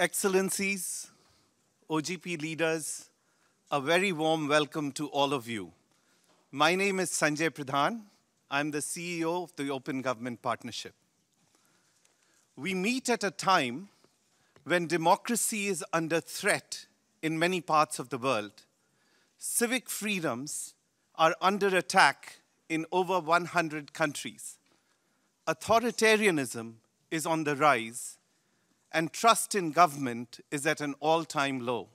Excellencies, OGP leaders, a very warm welcome to all of you. My name is Sanjay Pradhan. I'm the CEO of the Open Government Partnership. We meet at a time when democracy is under threat in many parts of the world. Civic freedoms are under attack in over 100 countries. Authoritarianism is on the rise, and trust in government is at an all-time low.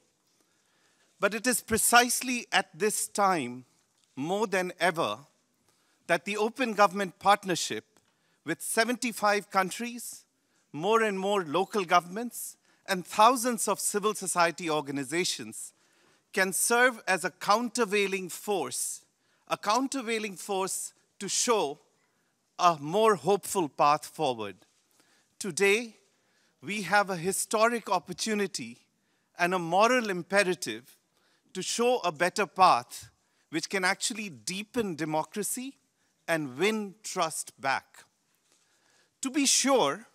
But it is precisely at this time, more than ever, that the Open Government Partnership, with 75 countries, more and more local governments, and thousands of civil society organizations, can serve as a countervailing force to show a more hopeful path forward. Today, we have a historic opportunity and a moral imperative to show a better path which can actually deepen democracy and win trust back. To be sure,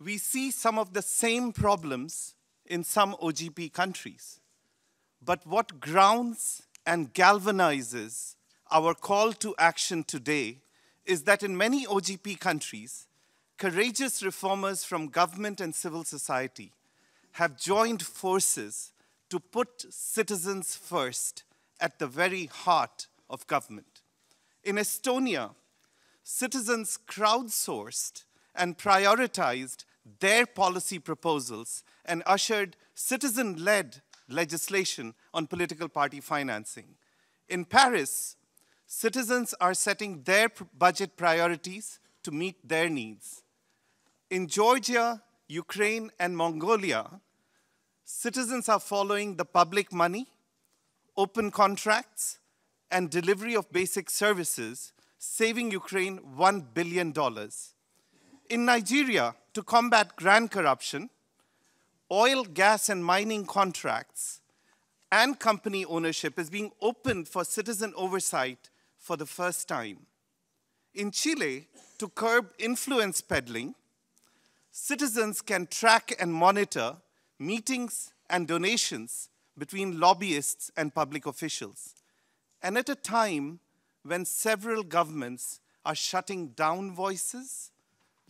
we see some of the same problems in some OGP countries, but what grounds and galvanizes our call to action today is that in many OGP countries, courageous reformers from government and civil society have joined forces to put citizens first at the very heart of government. In Estonia, citizens crowdsourced and prioritized their policy proposals and ushered citizen-led legislation on political party financing. In Paris, citizens are setting their budget priorities to meet their needs. In Georgia, Ukraine, and Mongolia, citizens are following the public money, open contracts, and delivery of basic services, saving Ukraine $1 billion. In Nigeria, to combat grand corruption, oil, gas, and mining contracts and company ownership is being opened for citizen oversight for the first time. In Chile, to curb influence peddling, citizens can track and monitor meetings and donations between lobbyists and public officials. And at a time when several governments are shutting down voices,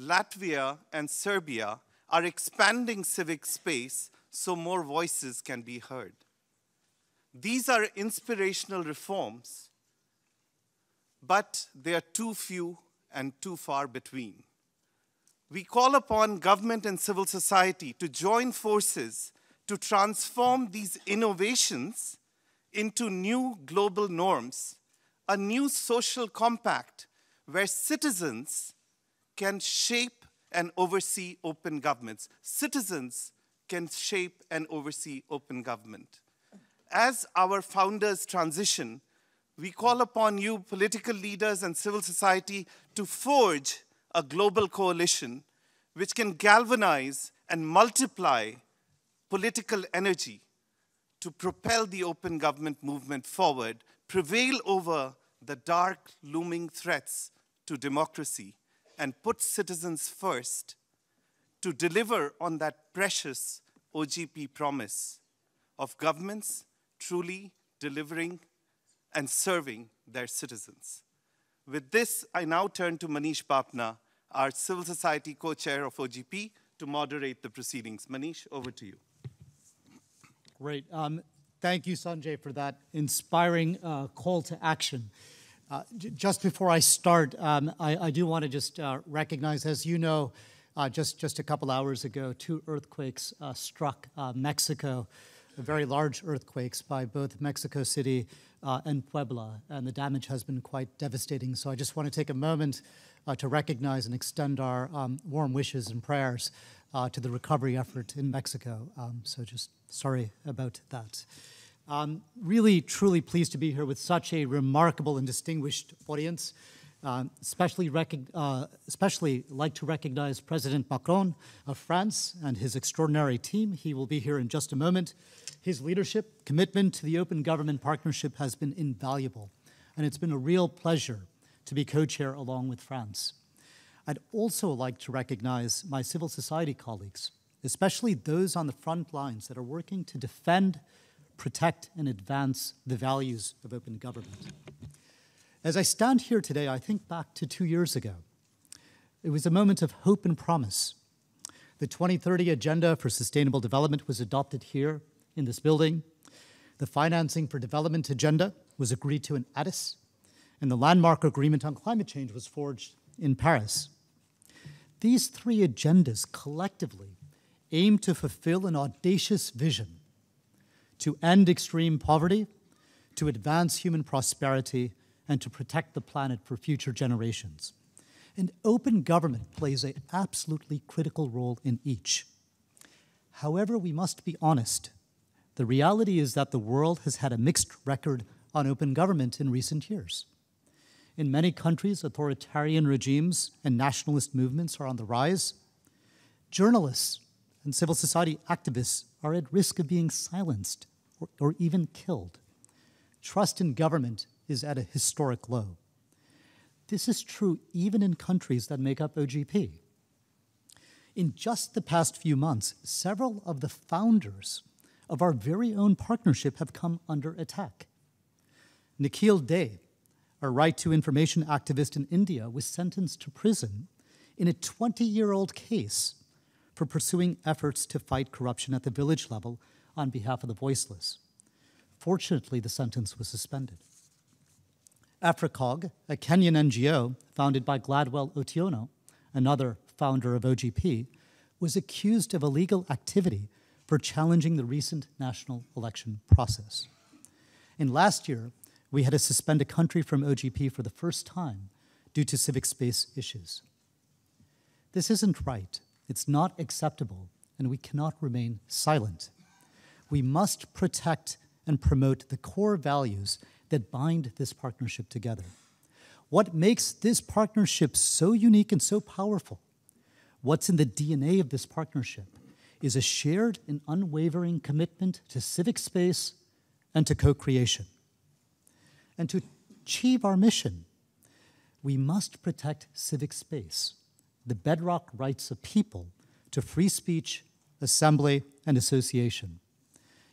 Latvia and Serbia are expanding civic space so more voices can be heard. These are inspirational reforms, but they are too few and too far between. We call upon government and civil society to join forces to transform these innovations into new global norms, a new social compact where citizens can shape and oversee open governments. Citizens can shape and oversee open government. As our founders transition, we call upon you, political leaders and civil society, to forge a global coalition which can galvanize and multiply political energy to propel the open government movement forward, prevail over the dark looming threats to democracy, and put citizens first to deliver on that precious OGP promise of governments truly delivering and serving their citizens. With this, I now turn to Manish Bapna, our Civil Society Co-Chair of OGP, to moderate the proceedings. Manish, over to you. Great. Thank you, Sanjay, for that inspiring call to action. Just before I start, I do want to just recognize, as you know, just a couple hours ago, two earthquakes struck Mexico, very large earthquakes by both Mexico City and Puebla, and the damage has been quite devastating. So I just want to take a moment to recognize and extend our warm wishes and prayers to the recovery effort in Mexico. So just sorry about that. Really, truly pleased to be here with such a remarkable and distinguished audience. Especially like to recognize President Macron of France and his extraordinary team. He will be here in just a moment. His leadership, commitment to the Open Government Partnership has been invaluable, and it's been a real pleasure to be co-chair along with France. I'd also like to recognize my civil society colleagues especially those on the front lines that are working to defend, protect, and advance the values of open government. As I stand here today, I think back to 2 years ago. It was a moment of hope and promise. The 2030 Agenda for Sustainable Development was adopted here in this building. The Financing for Development Agenda was agreed to in Addis, and the landmark agreement on climate change was forged in Paris. These three agendas collectively aim to fulfill an audacious vision to end extreme poverty, to advance human prosperity, and to protect the planet for future generations. And open government plays an absolutely critical role in each. However, we must be honest. The reality is that the world has had a mixed record on open government in recent years. In many countries, authoritarian regimes and nationalist movements are on the rise. Journalists and civil society activists are at risk of being silenced or even killed. Trust in government is at a historic low. This is true even in countries that make up OGP. In just the past few months, several of the founders of our very own partnership have come under attack. Nikhil Dey, a right to information activist in India, was sentenced to prison in a 20-year-old case for pursuing efforts to fight corruption at the village level on behalf of the voiceless. Fortunately, the sentence was suspended. AfriCog, a Kenyan NGO founded by Gladwell Otieno, another founder of OGP, was accused of illegal activity for challenging the recent national election process. And last year, we had to suspend a country from OGP for the first time due to civic space issues. This isn't right. It's not acceptable, and we cannot remain silent. We must protect and promote the core values that bind this partnership together. What makes this partnership so unique and so powerful? What's in the DNA of this partnership is a shared and unwavering commitment to civic space and to co-creation. And to achieve our mission, we must protect civic space, the bedrock rights of people to free speech, assembly, and association.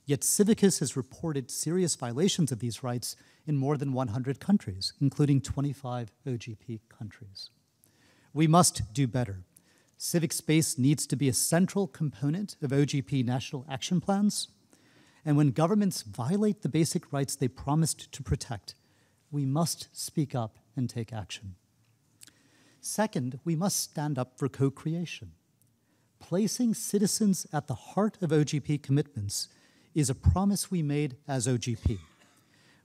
Yet Civicus has reported serious violations of these rights in more than 100 countries, including 25 OGP countries. We must do better. Civic space needs to be a central component of OGP national action plans, and when governments violate the basic rights they promised to protect, we must speak up and take action. Second, we must stand up for co-creation. Placing citizens at the heart of OGP commitments is a promise we made as OGP.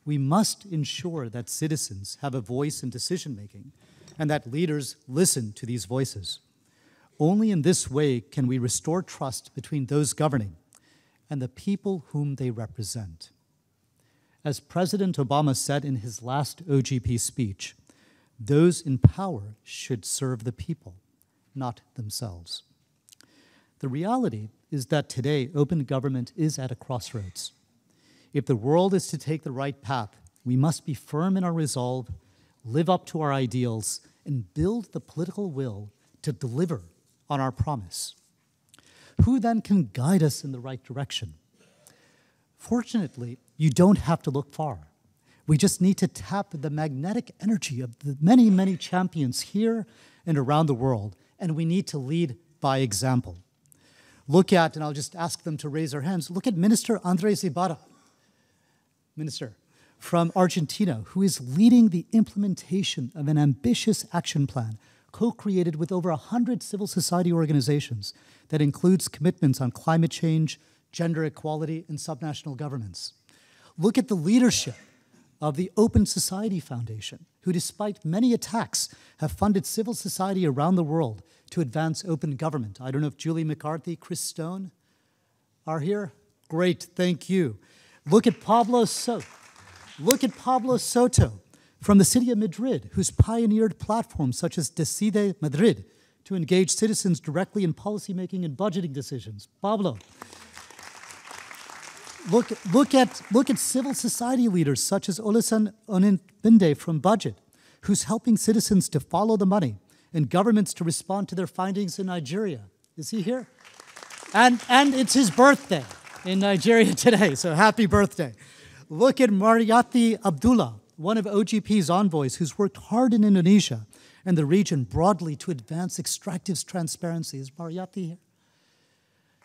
We must ensure that citizens have a voice in decision-making and that leaders listen to these voices. Only in this way can we restore trust between those governing and the people whom they represent. As President Obama said in his last OGP speech, those in power should serve the people, not themselves. The reality is that today, open government is at a crossroads. If the world is to take the right path, we must be firm in our resolve, live up to our ideals, and build the political will to deliver on our promise. Who then can guide us in the right direction? Fortunately, you don't have to look far. We just need to tap the magnetic energy of the many, many champions here and around the world, and we need to lead by example. Look at, and I'll just ask them to raise their hands, look at Minister Andrés Ibarra, Minister from Argentina, who is leading the implementation of an ambitious action plan co-created with over 100 civil society organizations that includes commitments on climate change, gender equality, and subnational governments. Look at the leadership of the Open Society Foundation, who despite many attacks have funded civil society around the world to advance open government. I don't know if Julie McCarthy, Chris Stone are here. Great, thank you. Look at Pablo Soto. Look at Pablo Soto from the city of Madrid, who's pioneered platforms such as Decide Madrid to engage citizens directly in policymaking and budgeting decisions. Pablo. Look at civil society leaders such as Oluseun Onigbinde from Budget, who's helping citizens to follow the money and governments to respond to their findings in Nigeria. Is he here? And it's his birthday in Nigeria today, so happy birthday. Look at Maryati Abdullah, one of OGP's envoys who's worked hard in Indonesia and the region broadly to advance extractives transparency. Is Maryati here?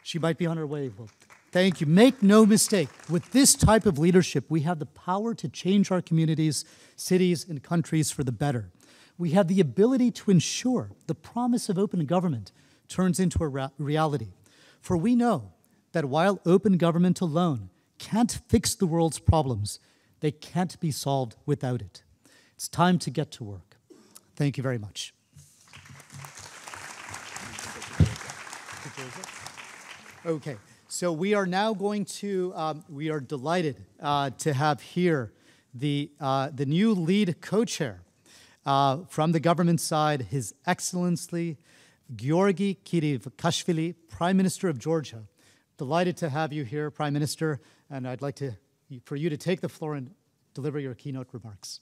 She might be on her way. Well, thank you. Make no mistake, with this type of leadership, we have the power to change our communities, cities, and countries for the better. We have the ability to ensure the promise of open government turns into a reality. For we know that while open government alone can't fix the world's problems, they can't be solved without it. It's time to get to work. Thank you very much. Okay, so we are now going to, we are delighted to have here the new lead co-chair from the government side, His Excellency Giorgi Kvirikashvili, Prime Minister of Georgia. Delighted to have you here, Prime Minister, and I'd like to, for you to take the floor and deliver your keynote remarks.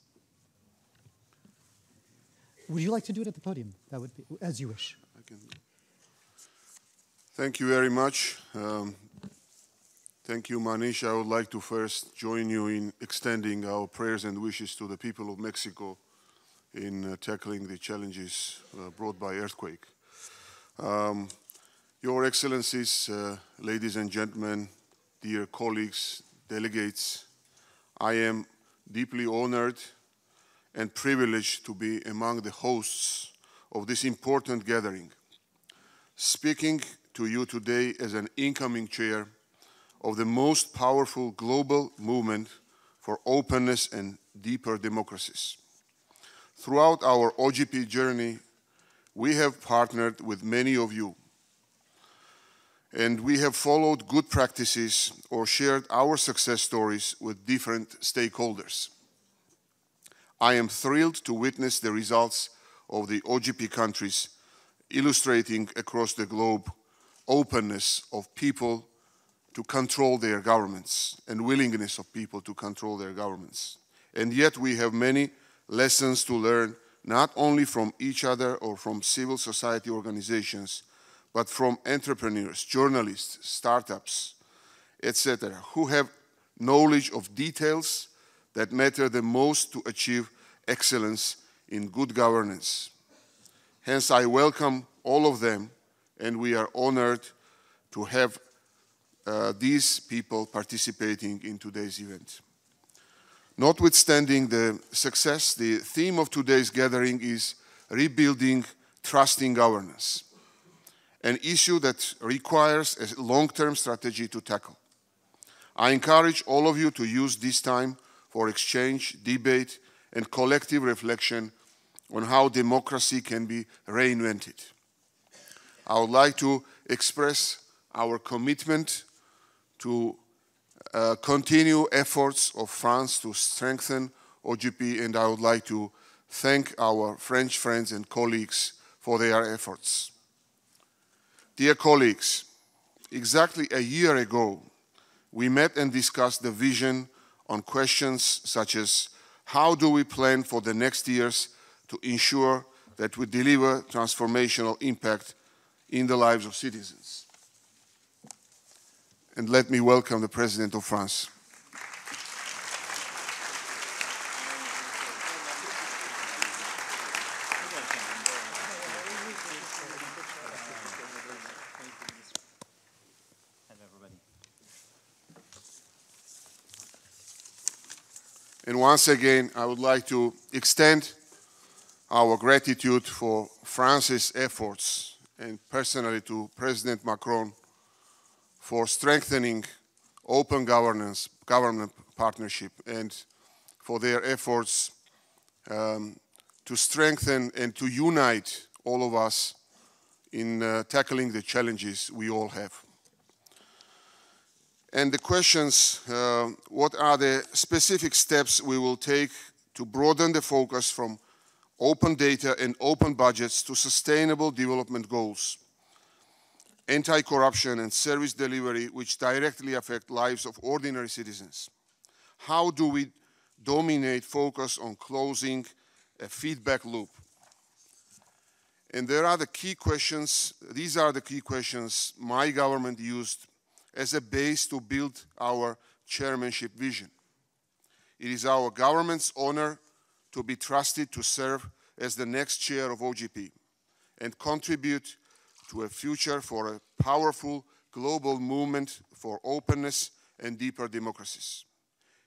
Would you like to do it at the podium? That would be, as you wish. I can. Thank you very much. Thank you, Manish. I would like to first join you in extending our prayers and wishes to the people of Mexico in tackling the challenges brought by earthquake. Your Excellencies, ladies and gentlemen, dear colleagues, delegates, I am deeply honored and privileged to be among the hosts of this important gathering, speaking to you today as an incoming chair of the most powerful global movement for openness and deeper democracies. Throughout our OGP journey, we have partnered with many of you, and we have followed good practices or shared our success stories with different stakeholders. I am thrilled to witness the results of the OGP countries, illustrating across the globe openness of people to control their governments and willingness of people to control their governments. And yet we have many lessons to learn, not only from each other or from civil society organizations, but from entrepreneurs, journalists, startups, etc., who have knowledge of details that matter the most to achieve excellence in good governance. Hence, I welcome all of them, and we are honored to have these people participating in today's event. Notwithstanding the success, the theme of today's gathering is rebuilding trust in governance, an issue that requires a long-term strategy to tackle. I encourage all of you to use this time for exchange, debate, and collective reflection on how democracy can be reinvented. I would like to express our commitment to continue efforts of France to strengthen OGP, and I would like to thank our French friends and colleagues for their efforts. Dear colleagues, exactly a year ago, we met and discussed the vision on questions such as how do we plan for the next years to ensure that we deliver transformational impact in the lives of citizens. And let me welcome the President of France. And once again, I would like to extend our gratitude for France's efforts, and personally to President Macron, for strengthening open governance, government partnership, and for their efforts to strengthen and to unite all of us in tackling the challenges we all have. And the questions, what are the specific steps we will take to broaden the focus from open data and open budgets to sustainable development goals, anti-corruption and service delivery, which directly affect lives of ordinary citizens? How do we dominate focus on closing a feedback loop? And there are the key questions, these are the key questions my government used as a base to build our chairmanship vision. It is our government's honor to be trusted to serve as the next chair of OGP and contribute to a future for a powerful global movement for openness and deeper democracies.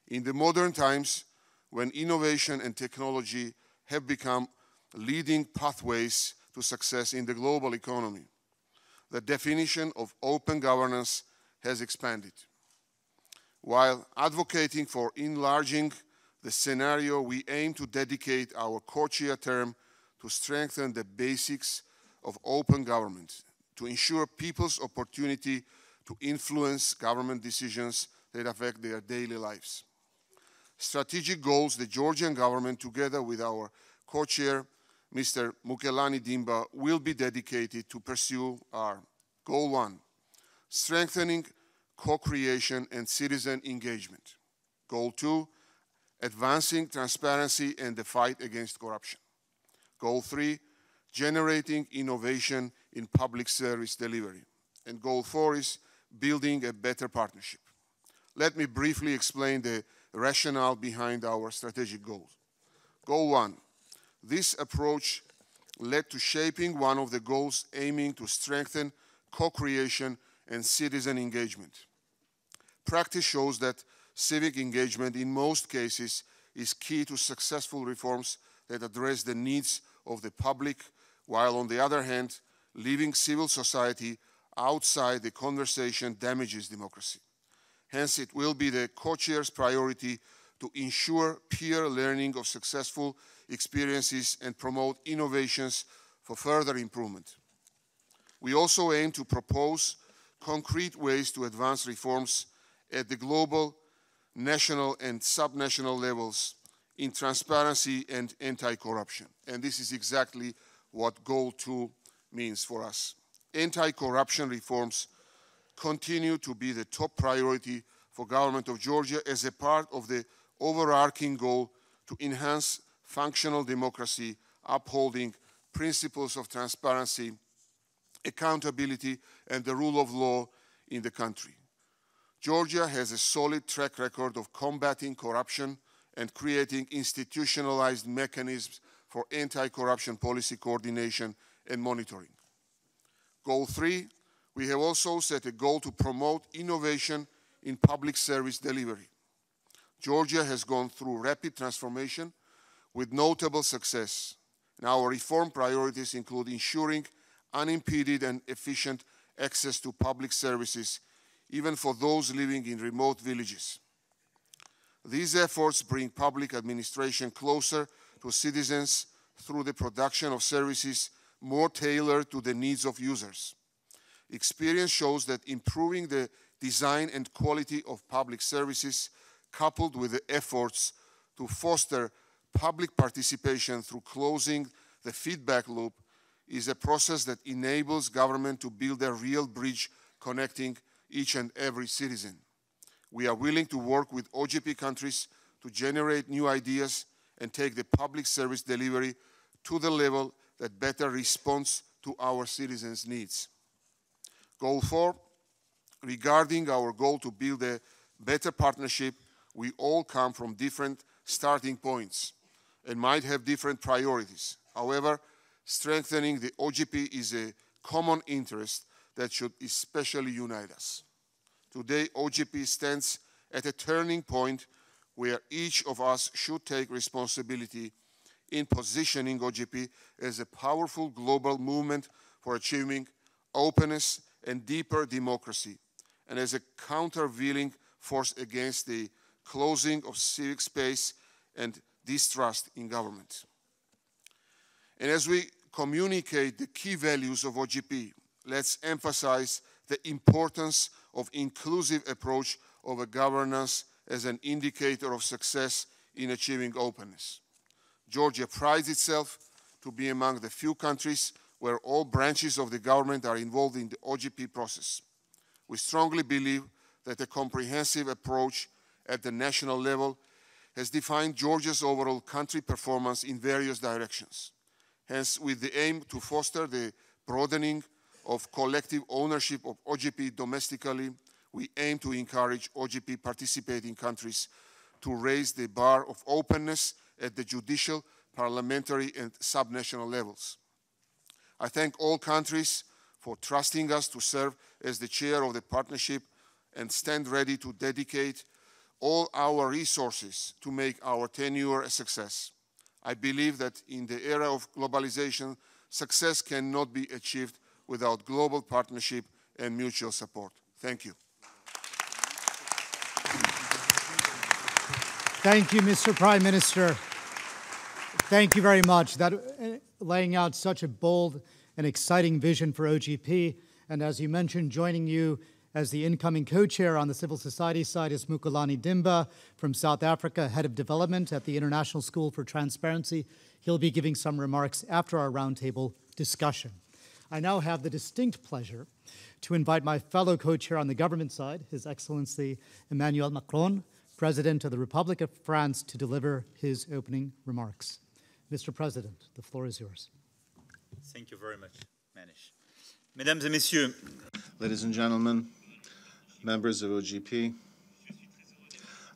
In the modern times, when innovation and technology have become leading pathways to success in the global economy, the definition of open governance has expanded. While advocating for enlarging the scenario, we aim to dedicate our co-chair term to strengthen the basics of open government, to ensure people's opportunity to influence government decisions that affect their daily lives. Strategic goals the Georgian government, together with our co-chair, Mr. Mukulani Dimba, will be dedicated to pursue are: Goal 1, strengthening co-creation and citizen engagement. Goal 2, advancing transparency and the fight against corruption. Goal 3, generating innovation in public service delivery. And Goal 4 is building a better partnership. Let me briefly explain the rationale behind our strategic goals. Goal 1, this approach led to shaping one of the goals aiming to strengthen co-creation and citizen engagement. Practice shows that civic engagement in most cases is key to successful reforms that address the needs of the public, while on the other hand, leaving civil society outside the conversation damages democracy. Hence, it will be the co-chair's priority to ensure peer learning of successful experiences and promote innovations for further improvement. We also aim to propose concrete ways to advance reforms at the global, national and subnational levels in transparency and anti-corruption. And this is exactly what Goal 2 means for us. Anti-corruption reforms continue to be the top priority for government of Georgia as a part of the overarching goal to enhance functional democracy, upholding principles of transparency, accountability, and the rule of law in the country. Georgia has a solid track record of combating corruption and creating institutionalized mechanisms for anti-corruption policy coordination and monitoring. Goal 3, we have also set a goal to promote innovation in public service delivery. Georgia has gone through rapid transformation with notable success. And our reform priorities include ensuring unimpeded and efficient access to public services, even for those living in remote villages. These efforts bring public administration closer to citizens through the production of services more tailored to the needs of users. Experience shows that improving the design and quality of public services, coupled with the efforts to foster public participation through closing the feedback loop, is a process that enables government to build a real bridge connecting each and every citizen. We are willing to work with OGP countries to generate new ideas and take the public service delivery to the level that better responds to our citizens' needs. Goal 4, regarding our goal to build a better partnership, we all come from different starting points and might have different priorities. However, strengthening the OGP is a common interest that should especially unite us. Today, OGP stands at a turning point where each of us should take responsibility in positioning OGP as a powerful global movement for achieving openness and deeper democracy, and as a countervailing force against the closing of civic space and distrust in government. And as we communicate the key values of OGP, let's emphasize the importance of inclusive approach of a governance as an indicator of success in achieving openness. Georgia prides itself to be among the few countries where all branches of the government are involved in the OGP process. We strongly believe that a comprehensive approach at the national level has defined Georgia's overall country performance in various directions. hence with the aim to foster the broadening of collective ownership of OGP domestically, we aim to encourage OGP participating countries to raise the bar of openness at the judicial, parliamentary, and subnational levels. I thank all countries for trusting us to serve as the chair of the partnership and stand ready to dedicate all our resources to make our tenure a success. I believe that in the era of globalization, success cannot be achieved without global partnership and mutual support. Thank you. Thank you, Mr. Prime Minister. Thank you very much. That laying out such a bold and exciting vision for OGP. And as you mentioned, joining you as the incoming co-chair on the civil society side is Mukulani Dimba from South Africa, head of development at the International School for Transparency. He'll be giving some remarks after our roundtable discussion. I now have the distinct pleasure to invite my fellow co-chair on the government side, His Excellency Emmanuel Macron, President of the Republic of France, to deliver his opening remarks. Mr. President, the floor is yours. Thank you very much, Manish. Mesdames et messieurs. Ladies and gentlemen, members of OGP,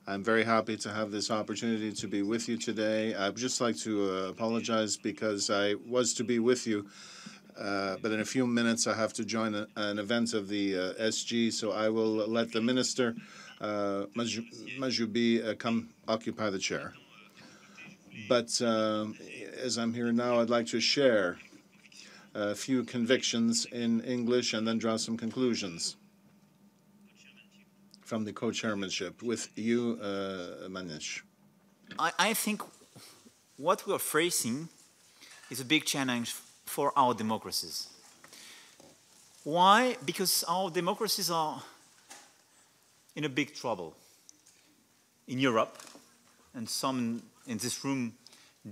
I'm very happy to have this opportunity to be with you today. I'd just like to apologize because I was to be with you, but in a few minutes I have to join an event of the SG, so I will let the minister, Majoubi, come occupy the chair. But as I'm here now, I'd like to share a few convictions in English and then draw some conclusions from the co-chairmanship with you, Manish. I think what we are facing is a big challenge for our democracies. Why? Because our democracies are in a big trouble. In Europe, and some in this room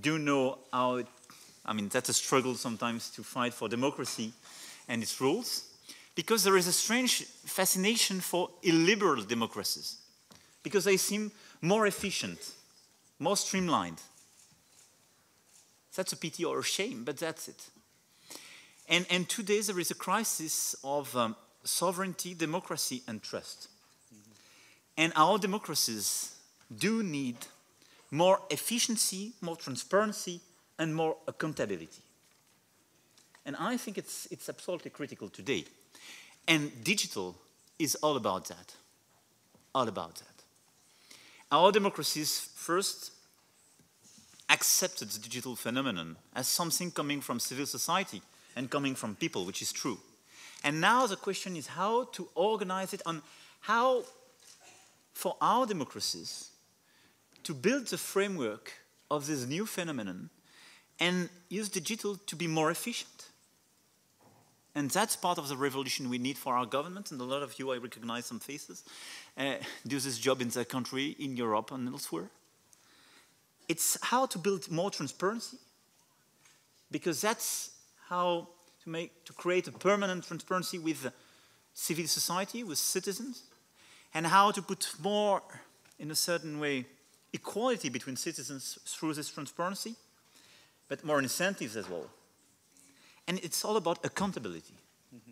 do know how it, I mean, that's a struggle sometimes to fight for democracy and its rules, because there is a strange fascination for illiberal democracies, because they seem more efficient, more streamlined. That's a pity or a shame, but that's it. And today there is a crisis of sovereignty, democracy, and trust. And our democracies do need more efficiency, more transparency, and more accountability. And I think it's absolutely critical today. And digital is all about that, all about that. Our democracies first accepted the digital phenomenon as something coming from civil society and coming from people, which is true. And now the question is how to organize it and how for our democracies to build the framework of this new phenomenon and use digital to be more efficient. And that's part of the revolution we need for our government, and a lot of you, I recognize some faces, do this job in their country, in Europe and elsewhere. It's how to build more transparency, because that's how to create a permanent transparency with civil society, with citizens, and how to put more, in a certain way, equality between citizens through this transparency, but more incentives as well. And it's all about accountability. Mm-hmm.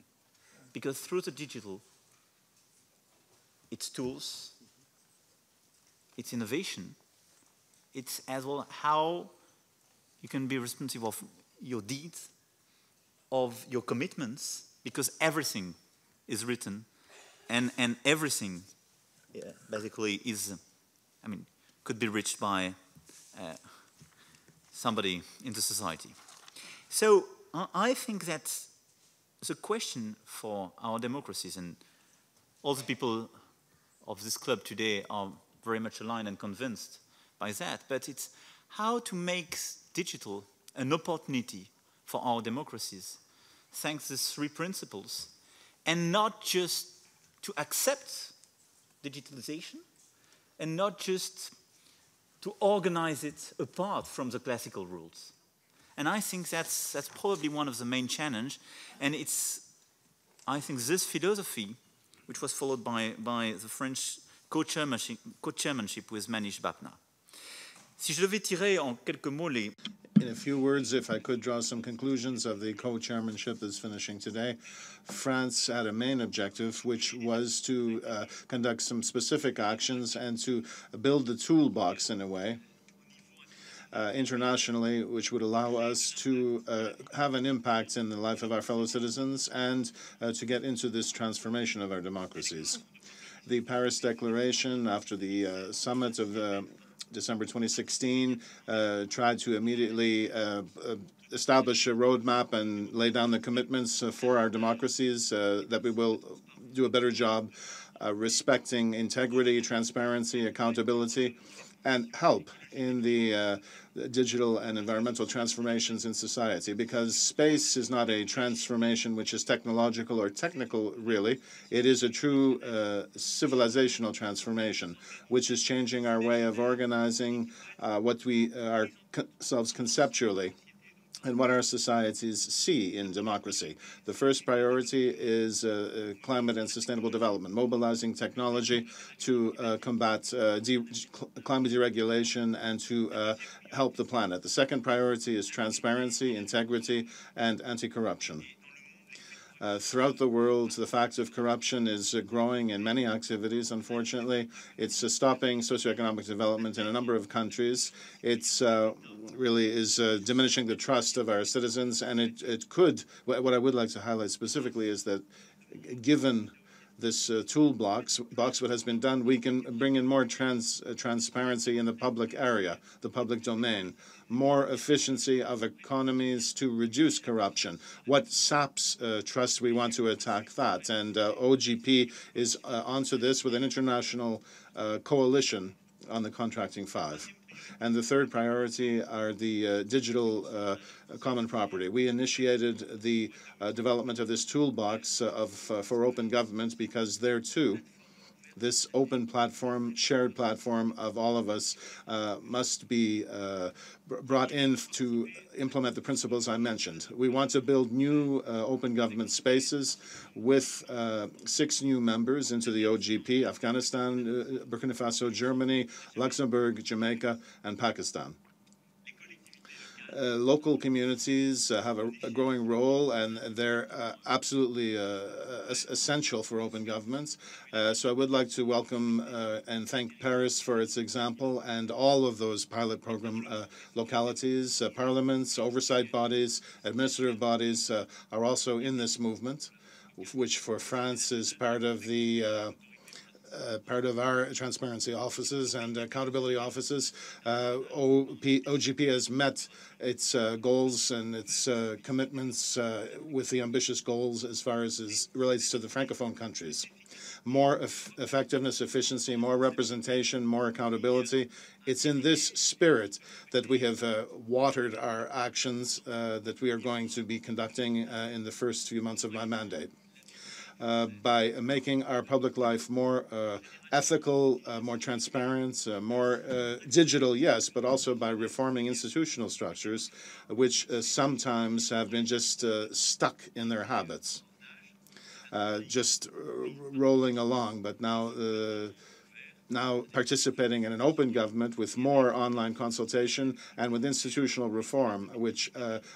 Because through the digital, its tools, its innovation, it's as well how you can be responsible for your deeds, of your commitments, because everything is written and everything basically is, I mean, could be reached by somebody in the society. So I think that the question for our democracies, and all the people of this club today are very much aligned and convinced by that, but it's how to make digital an opportunity for our democracies, thanks to these three principles, and not just to accept digitalization, and not just to organize it apart from the classical rules. And I think that's probably one of the main challenges. And it's, I think this philosophy, which was followed by the French co-chairmanship with Manish Bapna. Si je devais tirer en quelques mots les in a few words, if I could draw some conclusions of the co-chairmanship that's finishing today, France had a main objective, which was to conduct some specific actions and to build the toolbox in a way internationally, which would allow us to have an impact in the life of our fellow citizens and to get into this transformation of our democracies. The Paris Declaration after the summit of December 2016 tried to immediately establish a roadmap and lay down the commitments for our democracies that we will do a better job respecting integrity, transparency, accountability, and help in the digital and environmental transformations in society, because space is not a transformation which is technological or technical, really. It is a true civilizational transformation, which is changing our way of organizing what we ourselves conceptually and what our societies see in democracy. The first priority is climate and sustainable development, mobilizing technology to combat climate deregulation and to help the planet. The second priority is transparency, integrity, and anti-corruption. Throughout the world, the fact of corruption is growing in many activities, unfortunately. It's stopping socioeconomic development in a number of countries. It's really is diminishing the trust of our citizens, and it could, what I would like to highlight specifically is that given this toolbox, what has been done, we can bring in more transparency in the public area, the public domain, more efficiency of economies to reduce corruption. What saps trust, we want to attack that. And OGP is onto this with an international coalition on the Contracting Five. And the third priority are the digital common property. We initiated the development of this toolbox for open government because there, too, this open platform, shared platform of all of us must be brought in to implement the principles I mentioned. We want to build new open government spaces with 6 new members into the OGP, Afghanistan, Burkina Faso, Germany, Luxembourg, Jamaica, and Pakistan. Local communities have a growing role, and they're absolutely essential for open governments. So I would like to welcome and thank Paris for its example and all of those pilot program localities. Parliaments, oversight bodies, administrative bodies are also in this movement, which for France is part of the part of our transparency offices and accountability offices. OGP has met its goals and its commitments with the ambitious goals as far as it relates to the Francophone countries. More effectiveness, efficiency, more representation, more accountability. It's in this spirit that we have watered our actions that we are going to be conducting in the first few months of my mandate. By making our public life more ethical, more transparent, more digital, yes, but also by reforming institutional structures, which sometimes have been just stuck in their habits, just rolling along, but now now participating in an open government with more online consultation and with institutional reform, which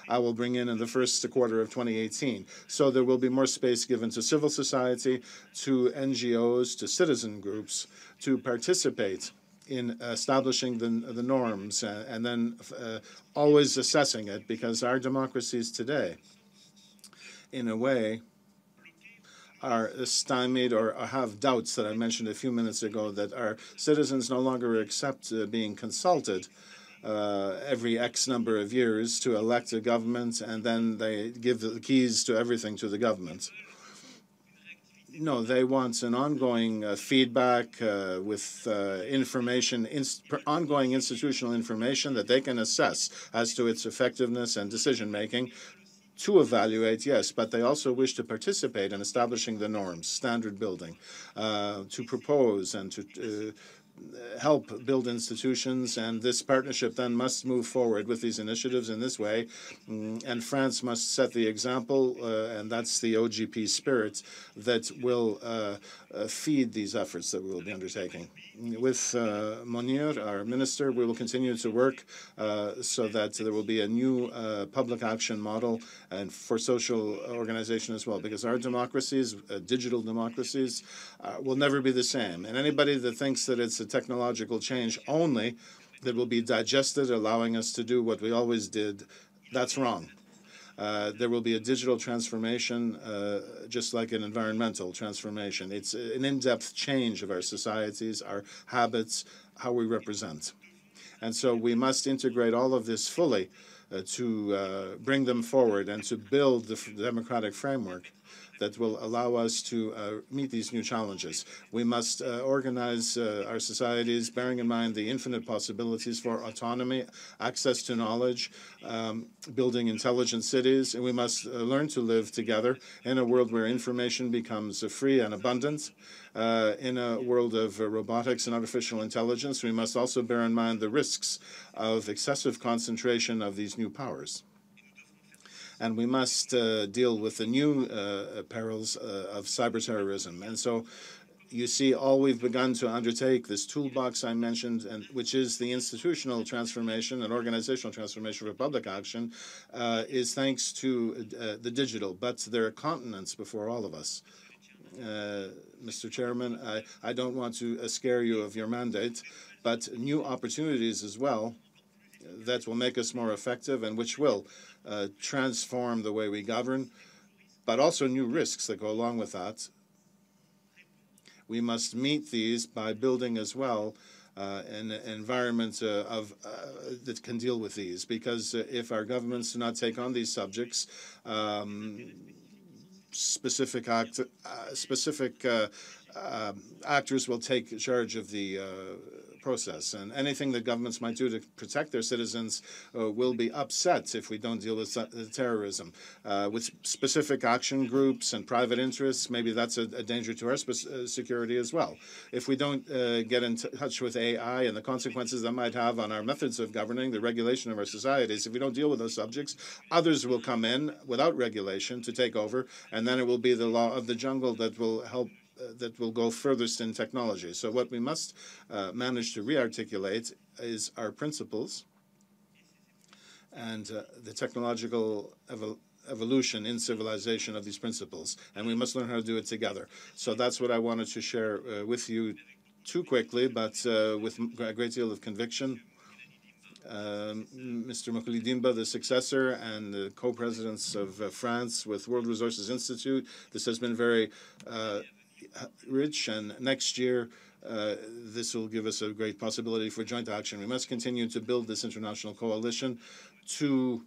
I will bring in the first quarter of 2018. So there will be more space given to civil society, to NGOs, to citizen groups, to participate in establishing the norms and then always assessing it, because our democracies today, in a way, are stymied or have doubts that I mentioned a few minutes ago, that our citizens no longer accept being consulted every X number of years to elect a government, and then they give the keys to everything to the government. No, they want an ongoing feedback with information, ongoing institutional information that they can assess as to its effectiveness and decision-making, to evaluate, yes, but they also wish to participate in establishing the norms, standard building, to propose and to help build institutions, and this partnership then must move forward with these initiatives in this way, and France must set the example, and that's the OGP spirit that will feed these efforts that we will be undertaking. With Monir, our minister, we will continue to work so that there will be a new public action model and for social organization as well, because our democracies, digital democracies, will never be the same. And anybody that thinks that it's a technological change only that will be digested, allowing us to do what we always did, that's wrong. There will be a digital transformation, just like an environmental transformation. It's an in-depth change of our societies, our habits, how we represent. And so we must integrate all of this fully to bring them forward and to build the democratic framework that will allow us to meet these new challenges. We must organize our societies, bearing in mind the infinite possibilities for autonomy, access to knowledge, building intelligent cities, and we must learn to live together in a world where information becomes free and abundant. In a world of robotics and artificial intelligence, we must also bear in mind the risks of excessive concentration of these new powers. And we must deal with the new perils of cyberterrorism. And so you see all we've begun to undertake, this toolbox I mentioned, and which is the institutional transformation and organizational transformation for public action, is thanks to the digital. But there are continents before all of us. Mr. Chairman, I don't want to scare you of your mandate, but new opportunities as well that will make us more effective and which will transform the way we govern, but also new risks that go along with that. We must meet these by building as well an environment that can deal with these, because if our governments do not take on these subjects, specific actors will take charge of the process, and anything that governments might do to protect their citizens will be upset if we don't deal with terrorism. With specific action groups and private interests, maybe that's a danger to our security as well. If we don't get in touch with AI and the consequences that might have on our methods of governing, the regulation of our societies, if we don't deal with those subjects, others will come in without regulation to take over, and then it will be the law of the jungle that will help that will go furthest in technology. So what we must manage to re-articulate is our principles and the technological evolution in civilization of these principles. And we must learn how to do it together. So that's what I wanted to share with you too quickly, but with a great deal of conviction. Mr. Mukulani Dimba, the successor and the co-presidents of France with World Resources Institute, this has been very rich, and next year this will give us a great possibility for joint action. We must continue to build this international coalition to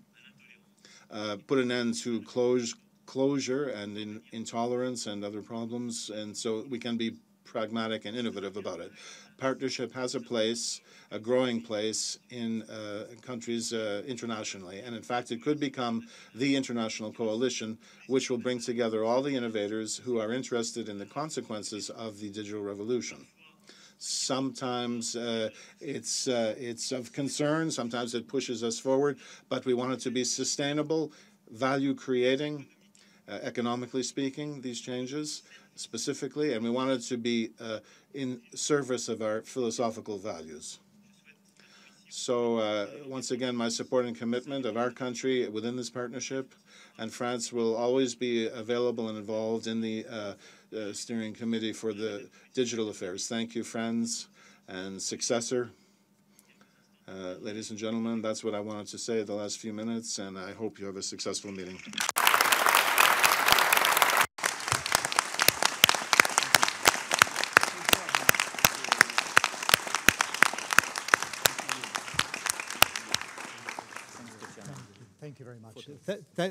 put an end to closure and intolerance and other problems, and so we can be pragmatic and innovative about it. Partnership has a place, a growing place in countries internationally, and in fact it could become the international coalition which will bring together all the innovators who are interested in the consequences of the digital revolution. Sometimes it's of concern, sometimes it pushes us forward, but we want it to be sustainable, value-creating, economically speaking, these changes, specifically, and we wanted to be in service of our philosophical values. So once again, my support and commitment of our country within this partnership, and France will always be available and involved in the steering committee for the digital affairs. Thank you, friends and successor. Ladies and gentlemen, that's what I wanted to say the last few minutes, and I hope you have a successful meeting.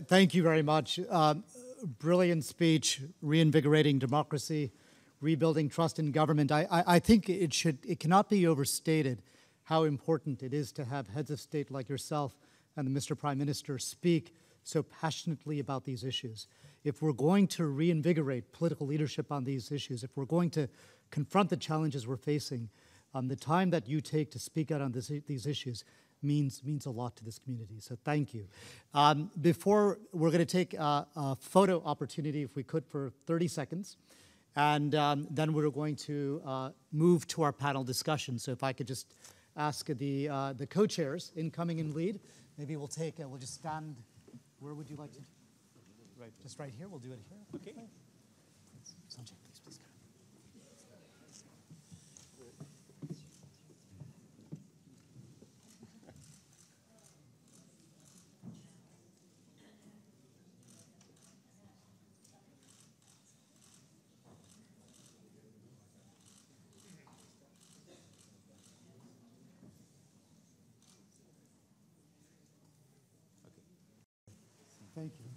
Thank you very much. Brilliant speech, reinvigorating democracy, rebuilding trust in government. I think it cannot be overstated how important it is to have heads of state like yourself and the Mr. Prime Minister speak so passionately about these issues. If we're going to reinvigorate political leadership on these issues, if we're going to confront the challenges we're facing, The time that you take to speak out on these issues means a lot to this community, so thank you. Before, we're going to take a photo opportunity, if we could, for 30 seconds. And then we're going to move to our panel discussion. So if I could just ask the co-chairs, incoming and lead, maybe we'll take, we'll just stand. Where would you like to? Right. Just right here, we'll do it here. Okay. Sanjay, please come. Thank you.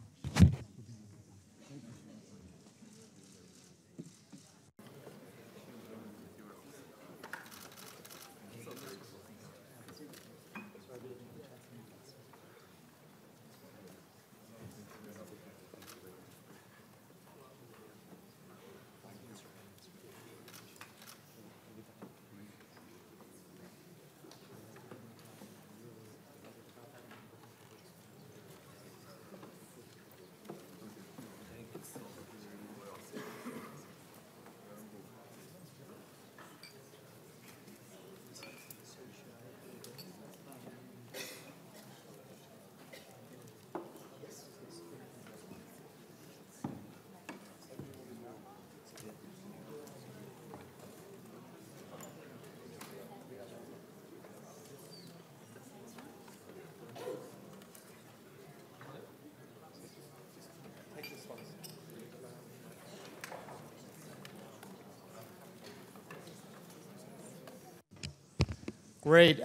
Great.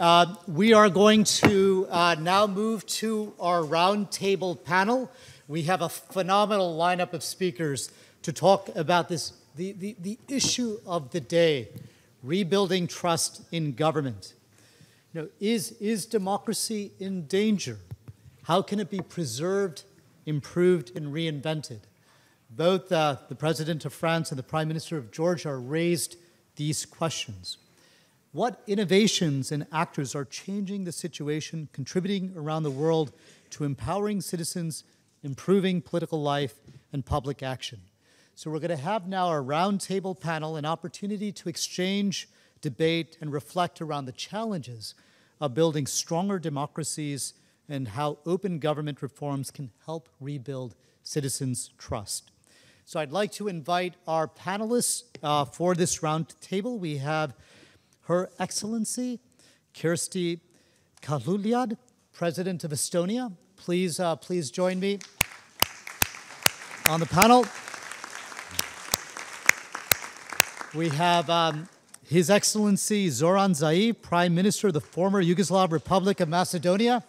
We are going to now move to our roundtable panel. We have a phenomenal lineup of speakers to talk about this, the issue of the day, rebuilding trust in government. You know, is democracy in danger? How can it be preserved, improved, and reinvented? Both the President of France and the Prime Minister of Georgia raised these questions. What innovations and actors are changing the situation, contributing around the world to empowering citizens, improving political life, and public action? So we're going to have now our roundtable panel, an opportunity to exchange, debate, and reflect around the challenges of building stronger democracies and how open government reforms can help rebuild citizens' trust. So I'd like to invite our panelists for this roundtable. We have Her Excellency Kirsti Kaljulaid, President of Estonia. Please, please join me on the panel. We have His Excellency Zoran Zaev, Prime Minister of the former Yugoslav Republic of Macedonia.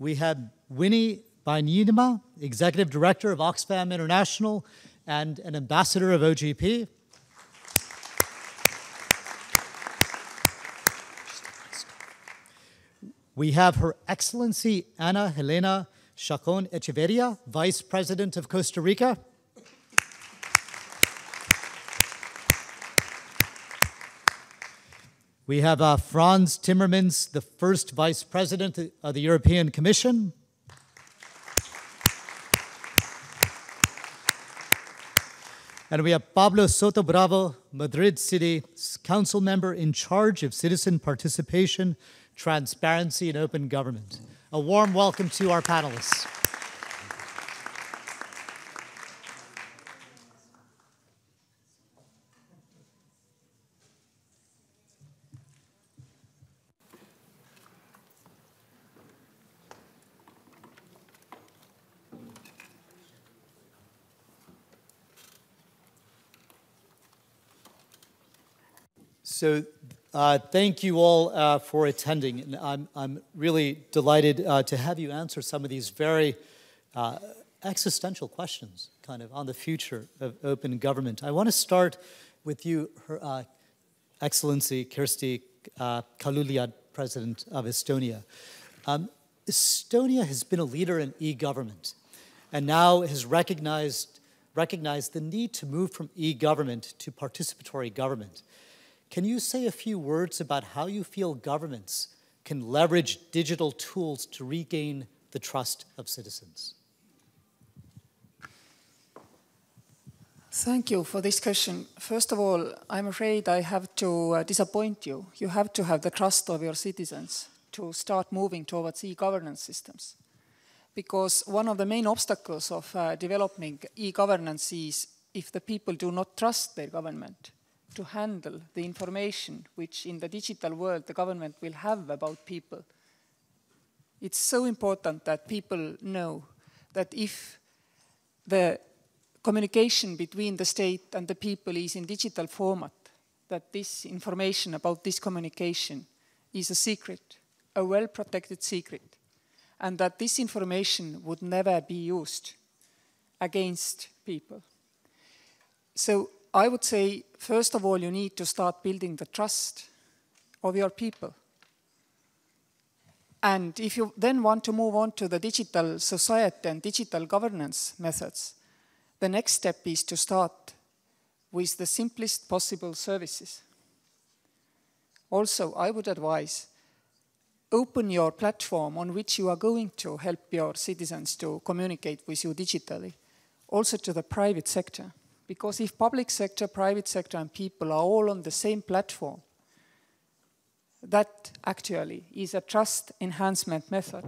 We have Winnie Byanyima, Executive Director of Oxfam International and an Ambassador of OGP. We have Her Excellency Ana Helena Chacón Echeverría, Vice President of Costa Rica. We have Franz Timmermans, the first Vice President of the European Commission. And we have Pablo Soto Bravo, Madrid City Council member in charge of citizen participation, transparency, and open government. A warm welcome to our panelists. So thank you all for attending, and I'm really delighted to have you answer some of these very existential questions, kind of, on the future of open government. I want to start with you, Her Excellency Kirsti Kaljulaid, President of Estonia. Estonia has been a leader in e-government, and now has recognized recognize the need to move from e-government to participatory government. Can you say a few words about how you feel governments can leverage digital tools to regain the trust of citizens? Thank you for this question. First of all, I'm afraid I have to disappoint you. You have to have the trust of your citizens to start moving towards e-governance systems. Because one of the main obstacles of developing e-governance is if the people do not trust their government to handle the information which in the digital world the government will have about people. It's so important that people know that if the communication between the state and the people is in digital format, that this information about this communication is a secret, a well-protected secret. And that this information would never be used against people. So I would say, first of all, you need to start building the trust of your people. And if you then want to move on to the digital society and digital governance methods, the next step is to start with the simplest possible services. Also, I would advise open your platform on which you are going to help your citizens to communicate with you digitally, also to the private sector. Because if public sector, private sector, and people are all on the same platform, that actually is a trust enhancement method.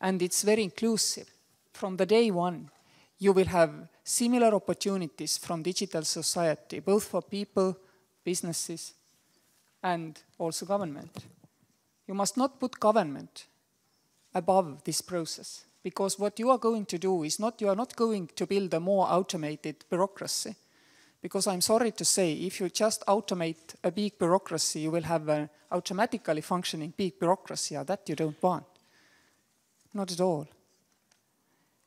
And it's very inclusive. From the day one, you will have similar opportunities from digital society, both for people, businesses, and also government. You must not put government above this process, because what you are going to do is not, you are not going to build a more automated bureaucracy. Because I'm sorry to say, if you just automate a big bureaucracy, you will have an automatically functioning big bureaucracy, and that you don't want. Not at all.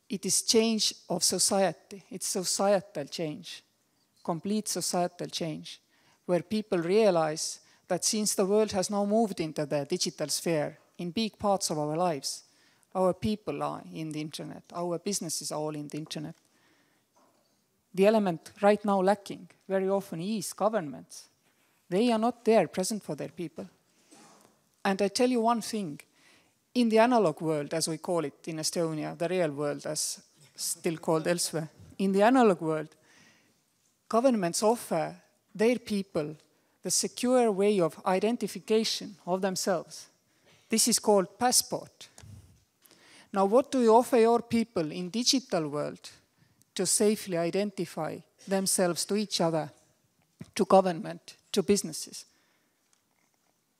It is change of society. It's societal change, complete societal change, where people realize that since the world has now moved into the digital sphere, in big parts of our lives, our people are in the internet, our businesses are all in the internet. The element right now lacking very often is governments. They are not there present for their people. And I tell you one thing, in the analog world, as we call it in Estonia, the real world as still called elsewhere, in the analog world, governments offer their people the secure way of identification of themselves. This is called passport. Now, what do you offer your people in digital world to safely identify themselves to each other, to government, to businesses?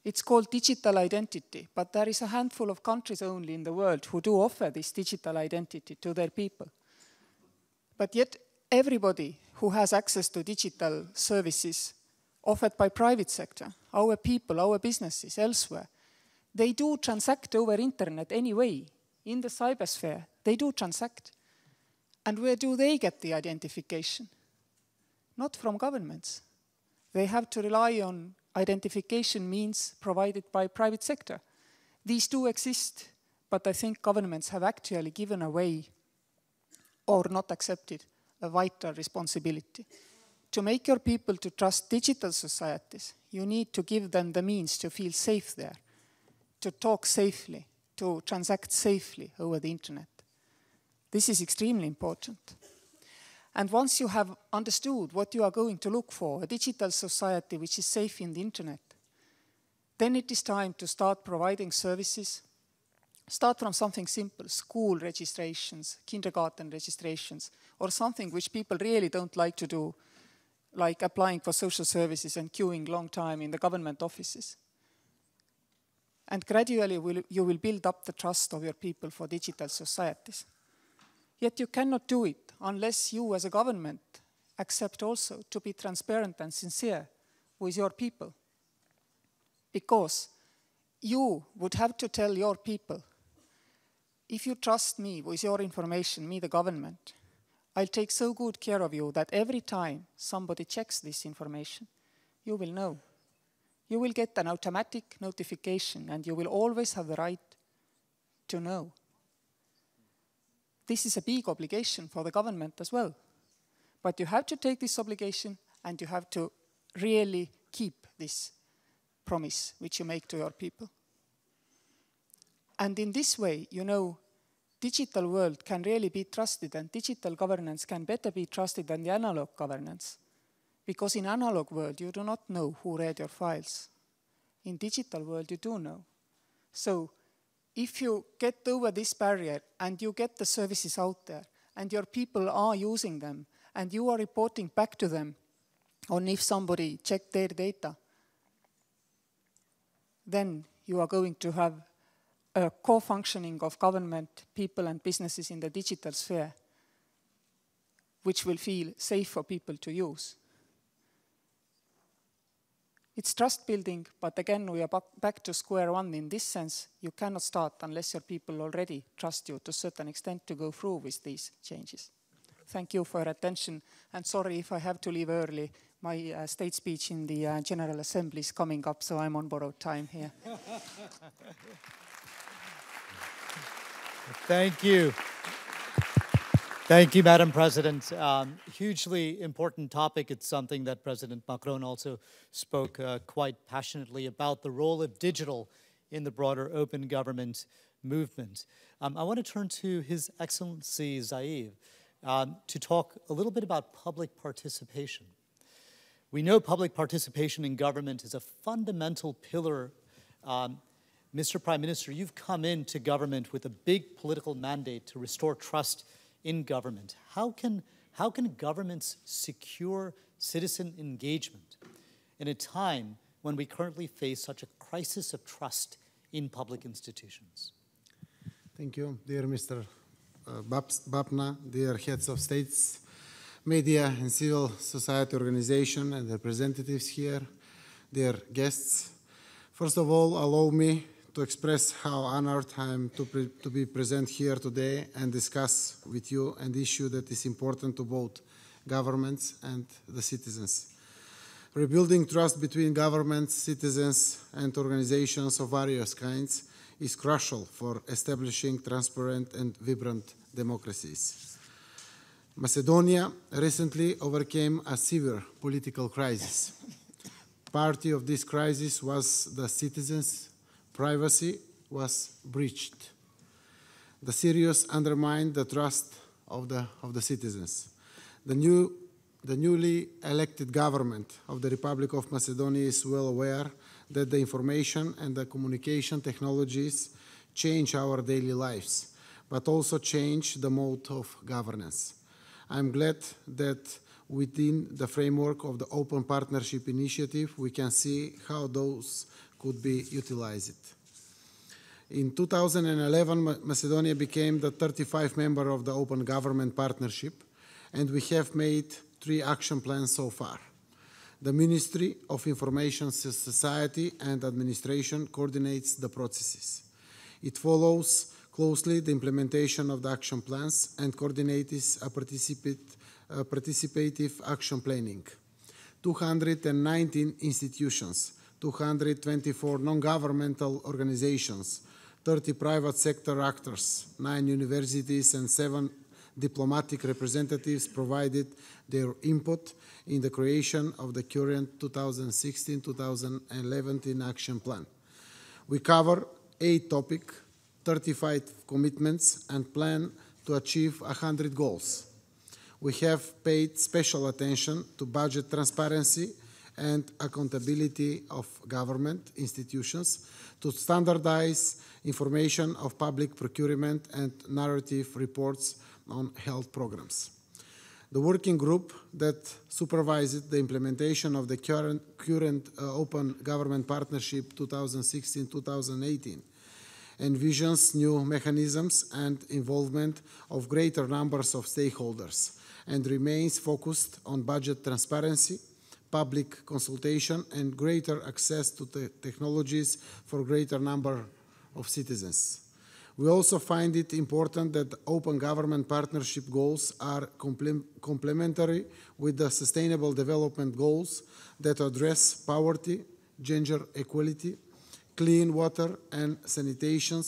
It's called digital identity, but there is a handful of countries only in the world who do offer this digital identity to their people. But yet, everybody who has access to digital services offered by private sector, our people, our businesses, elsewhere. They do transact over internet anyway, in the cybersphere. They do transact. And where do they get the identification? Not from governments. They have to rely on identification means provided by private sector. These do exist, but I think governments have actually given away or not accepted a vital responsibility. To make your people to trust digital societies, you need to give them the means to feel safe there, to talk safely, to transact safely over the internet. This is extremely important. And once you have understood what you are going to look for, a digital society which is safe in the internet, then it is time to start providing services. Start from something simple, school registrations, kindergarten registrations, or something which people really don't like to do, like applying for social services and queuing long time in the government offices. And gradually you will build up the trust of your people for digital societies. Yet you cannot do it unless you as a government accept also to be transparent and sincere with your people. Because you would have to tell your people, if you trust me with your information, me the government, I'll take so good care of you that every time somebody checks this information, you will know. You will get an automatic notification and you will always have the right to know. This is a big obligation for the government as well. But you have to take this obligation and you have to really keep this promise which you make to your people. And in this way, you know, digital world can really be trusted and digital governance can better be trusted than the analog governance. Because in analog world, you do not know who read your files. In digital world, you do know. So if you get over this barrier and you get the services out there and your people are using them and you are reporting back to them on if somebody checked their data, then you are going to have a co-functioning of government, people and businesses in the digital sphere, which will feel safe for people to use. It's trust building, but again, we are back to square one in this sense. You cannot start unless your people already trust you to a certain extent to go through with these changes. Thank you for your attention, and sorry if I have to leave early. My state speech in the General Assembly is coming up, so I'm on borrowed time here. Thank you. Thank you, Madam President. Hugely important topic. It's something that President Macron also spoke quite passionately about, the role of digital in the broader open government movement. I want to turn to His Excellency Zaev to talk a little bit about public participation. We know public participation in government is a fundamental pillar. Mr. Prime Minister, you've come into government with a big political mandate to restore trust in government. How can governments secure citizen engagement in a time when we currently face such a crisis of trust in public institutions? Thank you, dear Mr. Bapna, dear heads of states, media and civil society organization and representatives here, dear guests. First of all, allow me to express how honored I am to be present here today and discuss with you an issue that is important to both governments and the citizens. Rebuilding trust between governments, citizens, and organizations of various kinds is crucial for establishing transparent and vibrant democracies. Macedonia recently overcame a severe political crisis. Part of this crisis was the citizens' privacy was breached. The serious undermined the trust of the citizens. The newly elected government of the Republic of Macedonia is well aware that the information and the communication technologies change our daily lives, but also change the mode of governance. I'm glad that within the framework of the Open Partnership Initiative, we can see how those could be utilized. In 2011, Macedonia became the 35th member of the Open Government Partnership, and we have made 3 action plans so far. The Ministry of Information Society and Administration coordinates the processes. It follows closely the implementation of the action plans and coordinates a participative action planning. 219 institutions, 224 non-governmental organizations, 30 private sector actors, 9 universities and 7 diplomatic representatives provided their input in the creation of the current 2016-2011 action plan. We cover 8 topics, 35 commitments and plan to achieve 100 goals. We have paid special attention to budget transparency and accountability of government institutions, to standardize information of public procurement and narrative reports on health programs. The working group that supervised the implementation of the current Open Government Partnership 2016-2018 envisions new mechanisms and involvement of greater numbers of stakeholders and remains focused on budget transparency, public consultation, and greater access to technologies for greater number of citizens. We also find it important that open government partnership goals are complementary with the sustainable development goals that address poverty, gender equality, clean water and sanitation,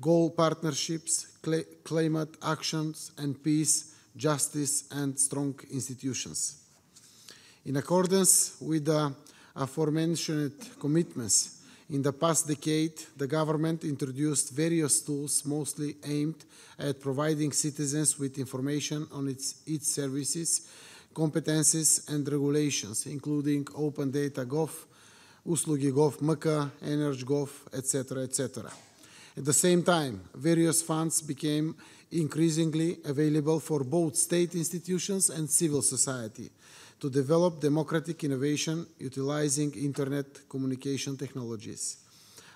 goal partnerships, climate actions, and peace justice, and strong institutions. In accordance with the aforementioned commitments, in the past decade, the government introduced various tools mostly aimed at providing citizens with information on its services, competencies, and regulations, including Open Data Gov, Uslugi.gov, MK, Energy.gov, etc., etc. At the same time, various funds became increasingly available for both state institutions and civil society to develop democratic innovation utilizing internet communication technologies.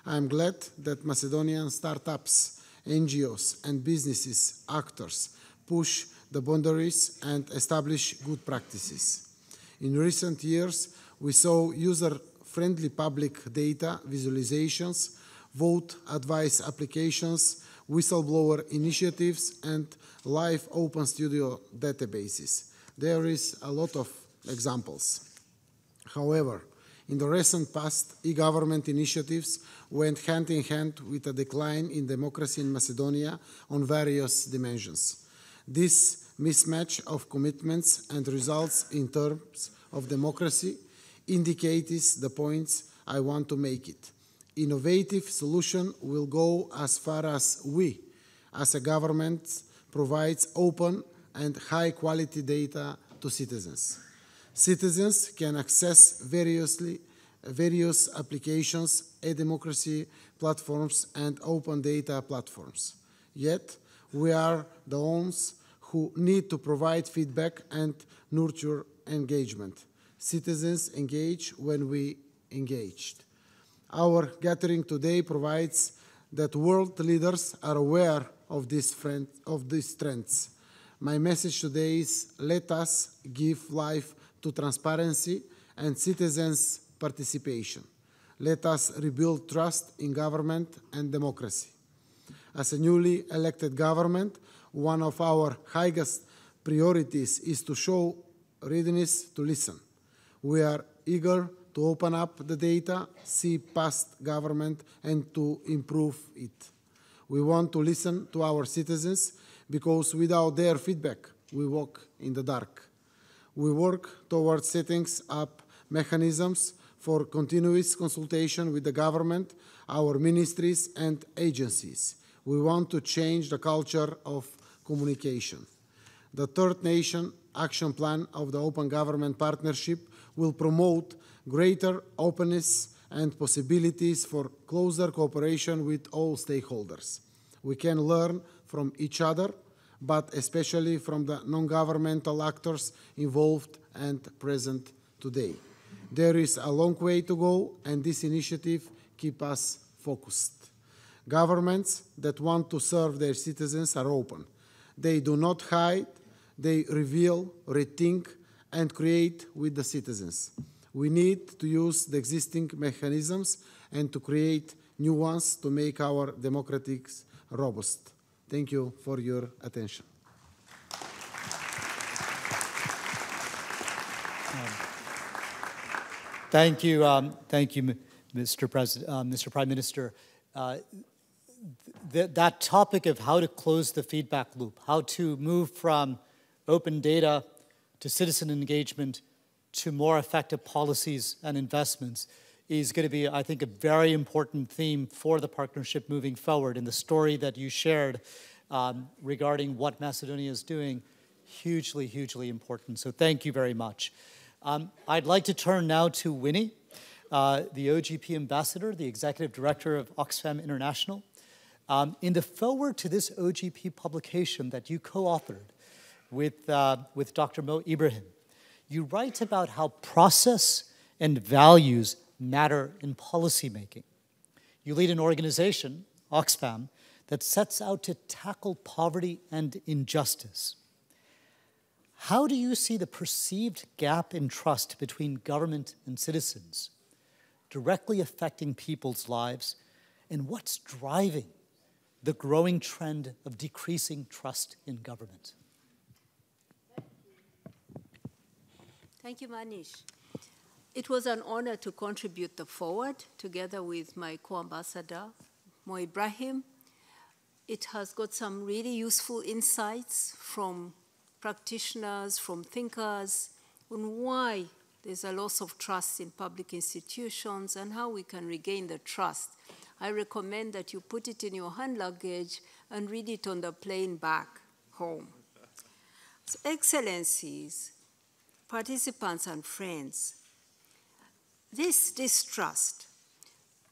I am glad that Macedonian startups, NGOs, and businesses actors push the boundaries and establish good practices. In recent years, we saw user-friendly public data visualizations, vote advice applications, whistleblower initiatives, and live open studio databases. There is a lot of examples. However, in the recent past, e-government initiatives went hand in hand with a decline in democracy in Macedonia on various dimensions. This mismatch of commitments and results in terms of democracy indicates the points I want to make it. Innovative solution will go as far as we, as a government, provides open and high-quality data to citizens. Citizens can access various applications, e-democracy platforms, and open data platforms. Yet, we are the ones who need to provide feedback and nurture engagement. Citizens engage when we engaged. Our gathering today provides that world leaders are aware of these trends. My message today is, let us give life to transparency and citizens' participation. Let us rebuild trust in government and democracy. As a newly elected government, one of our highest priorities is to show readiness to listen. We are eager to open up the data, see past government, and to improve it. We want to listen to our citizens, because without their feedback, we walk in the dark. We work towards setting up mechanisms for continuous consultation with the government, our ministries, and agencies. We want to change the culture of communication. The Third Nation Action Plan of the Open Government Partnership will promote greater openness and possibilities for closer cooperation with all stakeholders. We can learn from each other, but especially from the non-governmental actors involved and present today. There is a long way to go, and this initiative keeps us focused. Governments that want to serve their citizens are open. They do not hide, they reveal, rethink, and create with the citizens. We need to use the existing mechanisms and to create new ones to make our democracies robust. Thank you for your attention. Thank you, Mr. Prime Minister. That topic of how to close the feedback loop, how to move from open data to citizen engagement to more effective policies and investments is going to be, I think, a very important theme for the partnership moving forward. And the story that you shared regarding what Macedonia is doing, hugely, hugely important. So thank you very much. I'd like to turn now to Winnie, the OGP ambassador, the executive director of Oxfam International. In the foreword to this OGP publication that you co-authored with Dr. Mo Ibrahim, you write about how process and values matter in policymaking. You lead an organization, Oxfam, that sets out to tackle poverty and injustice. How do you see the perceived gap in trust between government and citizens directly affecting people's lives, and what's driving the growing trend of decreasing trust in government? Thank you, Manish. It was an honor to contribute the foreword together with my co-ambassador, Mo Ibrahim. It has got some really useful insights from practitioners, from thinkers, on why there's a loss of trust in public institutions and how we can regain the trust. I recommend that you put it in your hand luggage and read it on the plane back home. So, Excellencies, participants and friends, this distrust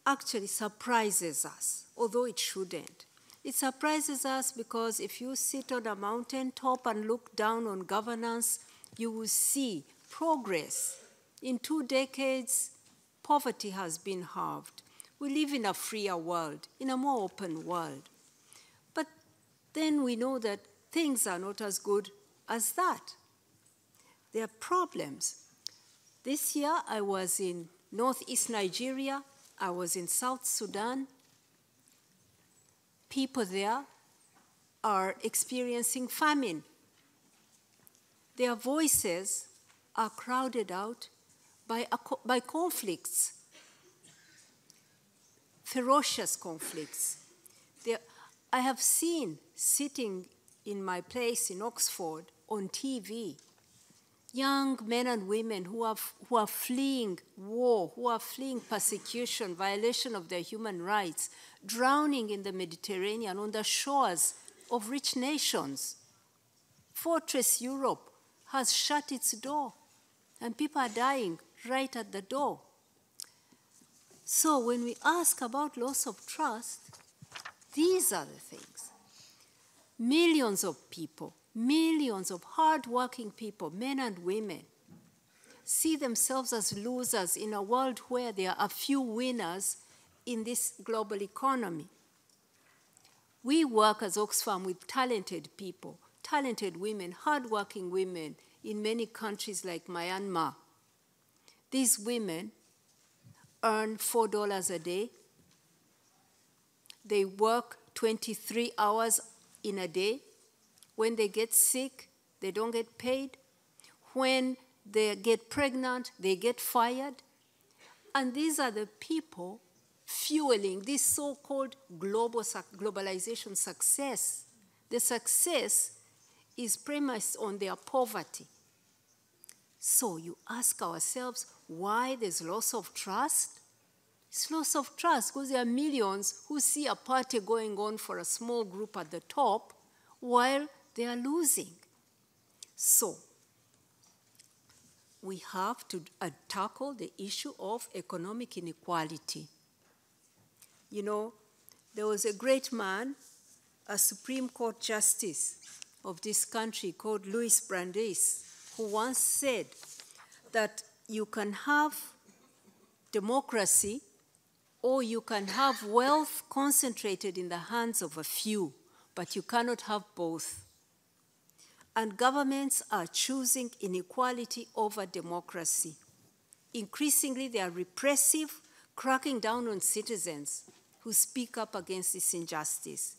actually surprises us, although it shouldn't. It surprises us because if you sit on a mountaintop and look down on governance, you will see progress. In 2 decades, poverty has been halved. We live in a freer world, in a more open world. But then we know that things are not as good as that. There are problems. This year, I was in northeast Nigeria. I was in South Sudan. People there are experiencing famine. Their voices are crowded out by conflicts, ferocious conflicts. I have seen, sitting in my place in Oxford on TV, young men and women who are fleeing war, who are fleeing persecution, violation of their human rights, drowning in the Mediterranean on the shores of rich nations. Fortress Europe has shut its door, and people are dying right at the door. So when we ask about loss of trust, these are the things. Millions of people, millions of hard-working people, men and women, see themselves as losers in a world where there are a few winners in this global economy. We work as Oxfam with talented people, talented women, hard-working women in many countries like Myanmar. These women earn $4 a day. They work 23 hours in a day. When they get sick, they don't get paid. When they get pregnant, they get fired. And these are the people fueling this so-called globalization success. The success is premised on their poverty. So you ask ourselves why there's loss of trust? It's loss of trust because there are millions who see a party going on for a small group at the top while they are losing. So we have to tackle the issue of economic inequality. You know, there was a great man, a Supreme Court Justice of this country called Louis Brandeis, who once said that you can have democracy or you can have wealth concentrated in the hands of a few, but you cannot have both. And governments are choosing inequality over democracy. Increasingly, they are repressive, cracking down on citizens who speak up against this injustice.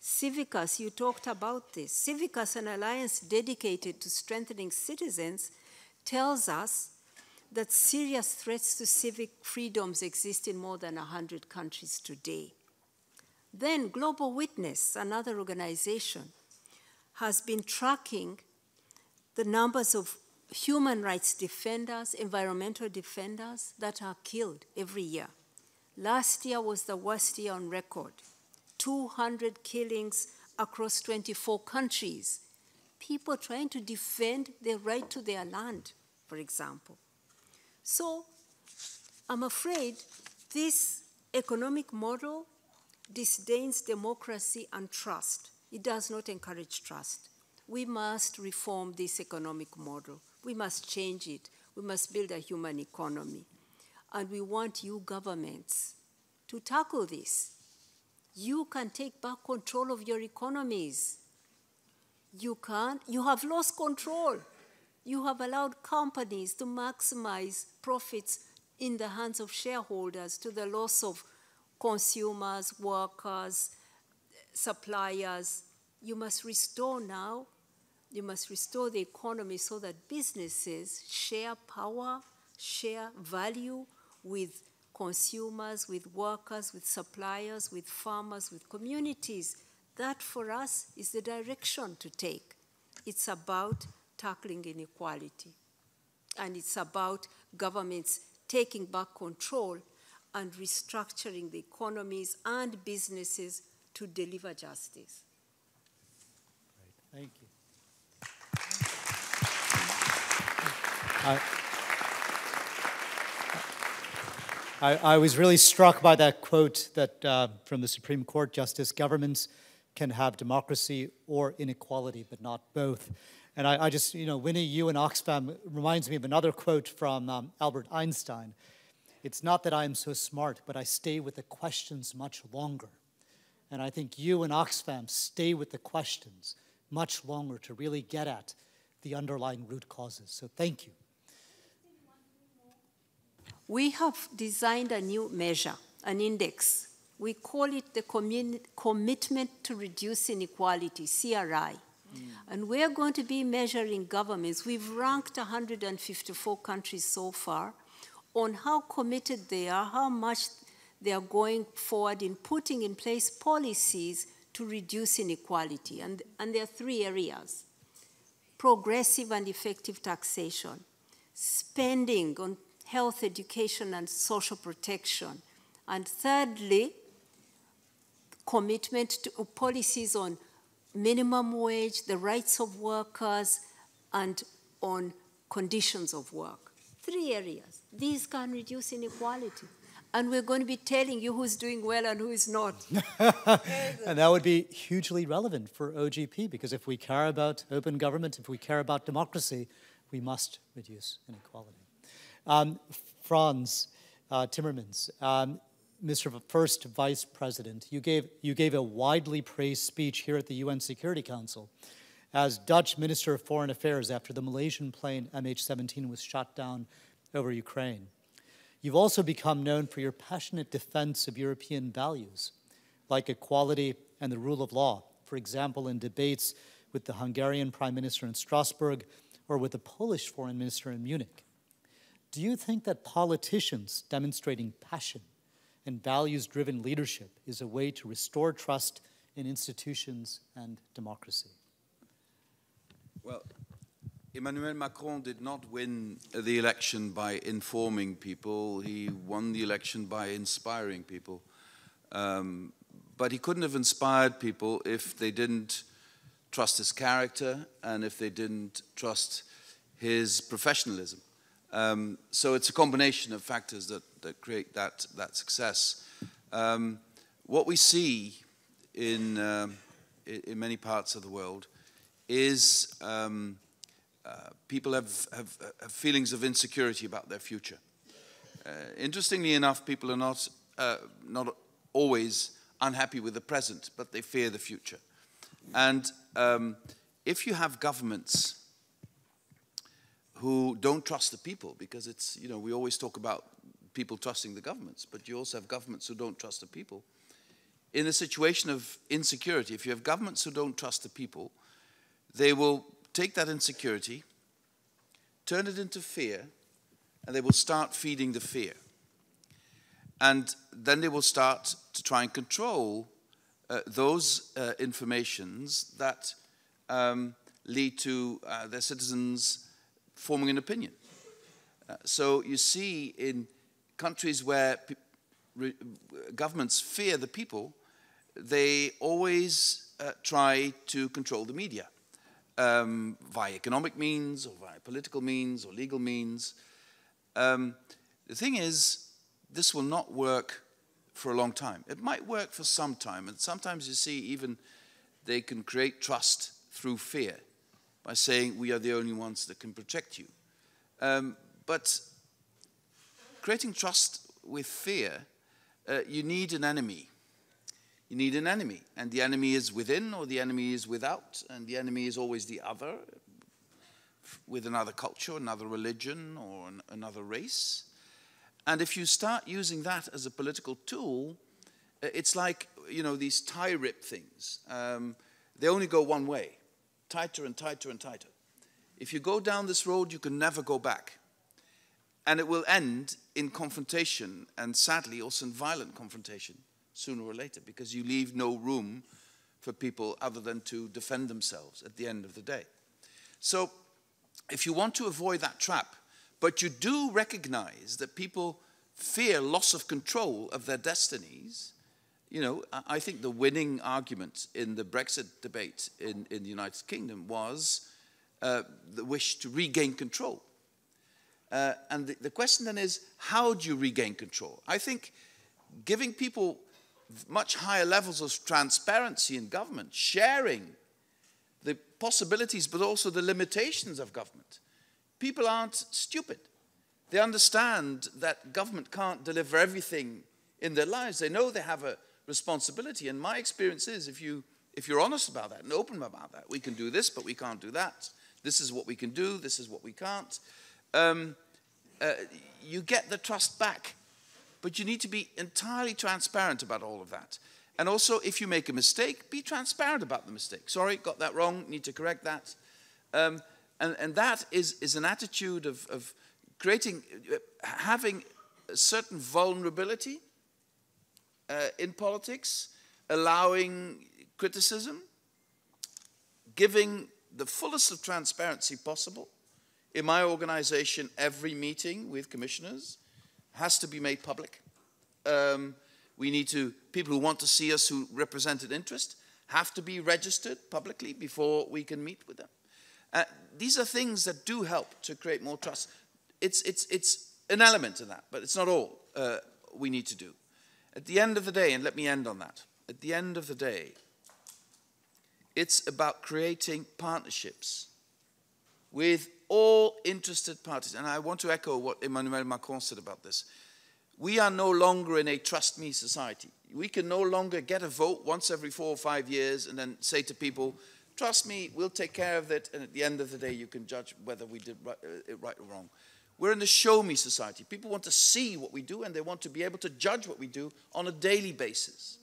Civicus, you talked about this. Civicus, an alliance dedicated to strengthening citizens, tells us that serious threats to civic freedoms exist in more than 100 countries today. Then Global Witness, another organization, has been tracking the numbers of human rights defenders, environmental defenders that are killed every year. Last year was the worst year on record. 200 killings across 24 countries. People trying to defend their right to their land, for example. So I'm afraid this economic model disdains democracy and trust. It does not encourage trust. We must reform this economic model. We must change it. We must build a human economy. And we want you governments to tackle this. You can take back control of your economies. You can't. You have lost control. You have allowed companies to maximize profits in the hands of shareholders to the loss of consumers, workers, suppliers. You must restore now. You must restore the economy so that businesses share power, share value with consumers, with workers, with suppliers, with farmers, with communities. That for us is the direction to take. It's about tackling inequality. And it's about governments taking back control and restructuring the economies and businesses to deliver justice. Great. Thank you. I was really struck by that quote that from the Supreme Court Justice, governments can have democracy or inequality, but not both. And I just, you know, Winnie, you and Oxfam reminds me of another quote from Albert Einstein. It's not that I am so smart, but I stay with the questions much longer. And I think you and Oxfam stay with the questions much longer to really get at the underlying root causes. So thank you. We have designed a new measure, an index. We call it the Commitment to Reduce Inequality, CRI. Mm. And we're going to be measuring governments. We've ranked 154 countries so far on how committed they are, how much they are going forward in putting in place policies to reduce inequality. And there are three areas: progressive and effective taxation, spending on health, education, and social protection. And thirdly, commitment to policies on minimum wage, the rights of workers, and on conditions of work. Three areas. These can reduce inequality. And we're going to be telling you who's doing well and who is not. And that would be hugely relevant for OGP, because if we care about open government, if we care about democracy, we must reduce inequality. Franz Timmermans, Mr. First Vice President, you gave a widely praised speech here at the UN Security Council as Dutch Minister of Foreign Affairs after the Malaysian plane MH17 was shot down over Ukraine. You've also become known for your passionate defense of European values, like equality and the rule of law, for example, in debates with the Hungarian Prime Minister in Strasbourg or with the Polish Foreign Minister in Munich. Do you think that politicians demonstrating passion and values-driven leadership is a way to restore trust in institutions and democracy? Well, Emmanuel Macron did not win the election by informing people. He won the election by inspiring people. But he couldn't have inspired people if they didn't trust his character and if they didn't trust his professionalism. So it's a combination of factors that create that success. What we see in many parts of the world is people have feelings of insecurity about their future. Interestingly enough, people are not always unhappy with the present, but they fear the future. And if you have governments who don't trust the people, because it's, you know, we always talk about people trusting the governments, but you also have governments who don't trust the people. In a situation of insecurity, if you have governments who don't trust the people, they will take that insecurity, turn it into fear, and they will start feeding the fear. And then they will start to try and control those informations that lead to their citizens forming an opinion. So you see in countries where governments fear the people, they always try to control the media via economic means or via political means or legal means. The thing is, this will not work for a long time. It might work for some time, and sometimes you see even they can create trust through fear, by saying we are the only ones that can protect you. But creating trust with fear, you need an enemy. You need an enemy, and the enemy is within or the enemy is without, and the enemy is always the other, with another culture, another religion, or another race. And if you start using that as a political tool, it's like, you know, these tie rip things. They only go one way. Tighter and tighter and tighter. If you go down this road, you can never go back. And it will end in confrontation, and sadly also in violent confrontation, sooner or later, because you leave no room for people other than to defend themselves at the end of the day. So if you want to avoid that trap, but you do recognize that people fear loss of control of their destinies, you know, I think the winning argument in the Brexit debate in the United Kingdom was the wish to regain control. And the question then is, how do you regain control? I think giving people much higher levels of transparency in government, sharing the possibilities but also the limitations of government. People aren't stupid. They understand that government can't deliver everything in their lives. They know they have a responsibility. And my experience is, if you're honest about that and open about that, we can do this, but we can't do that. This is what we can do. This is what we can't. You get the trust back. But you need to be entirely transparent about all of that. And also, if you make a mistake, be transparent about the mistake. Sorry, got that wrong, need to correct that. And that is an attitude of creating, having a certain vulnerability in politics, allowing criticism, giving the fullest of transparency possible. In my organization, every meeting with commissioners has to be made public. We need to, people who want to see us who represented interest have to be registered publicly before we can meet with them. These are things that do help to create more trust. It's an element of that, but it's not all we need to do. At the end of the day, and let me end on that, at the end of the day, it's about creating partnerships with all interested parties. And I want to echo what Emmanuel Macron said about this. We are no longer in a trust me society. We can no longer get a vote once every 4 or 5 years and then say to people, trust me, we'll take care of it, and at the end of the day, you can judge whether we did it right or wrong. We're in the show me society. People want to see what we do, and they want to be able to judge what we do on a daily basis.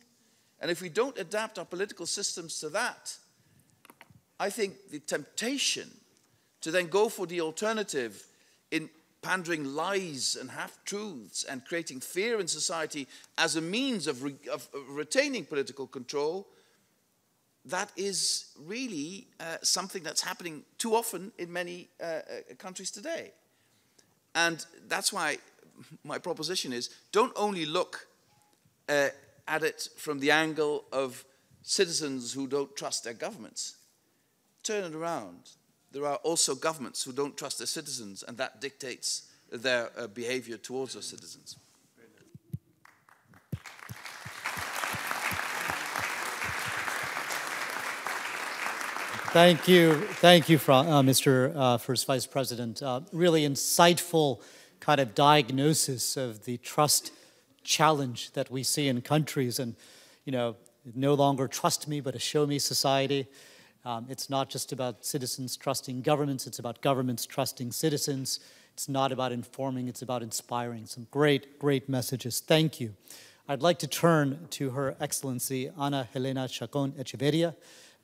And if we don't adapt our political systems to that, I think the temptation to then go for the alternative in pandering lies and half-truths and creating fear in society as a means of retaining political control, that is really something that's happening too often in many countries today. And that's why my proposition is, don't only look at it from the angle of citizens who don't trust their governments. Turn it around. There are also governments who don't trust their citizens, and that dictates their behavior towards those citizens. Thank you, Mr. First Vice President. Really insightful kind of diagnosis of the trust challenge that we see in countries, and you know, no longer trust me, but a show me society. It's not just about citizens trusting governments; it's about governments trusting citizens. It's not about informing; it's about inspiring. Some great, great messages. Thank you. I'd like to turn to Her Excellency Ana Helena Chacón Echeverría,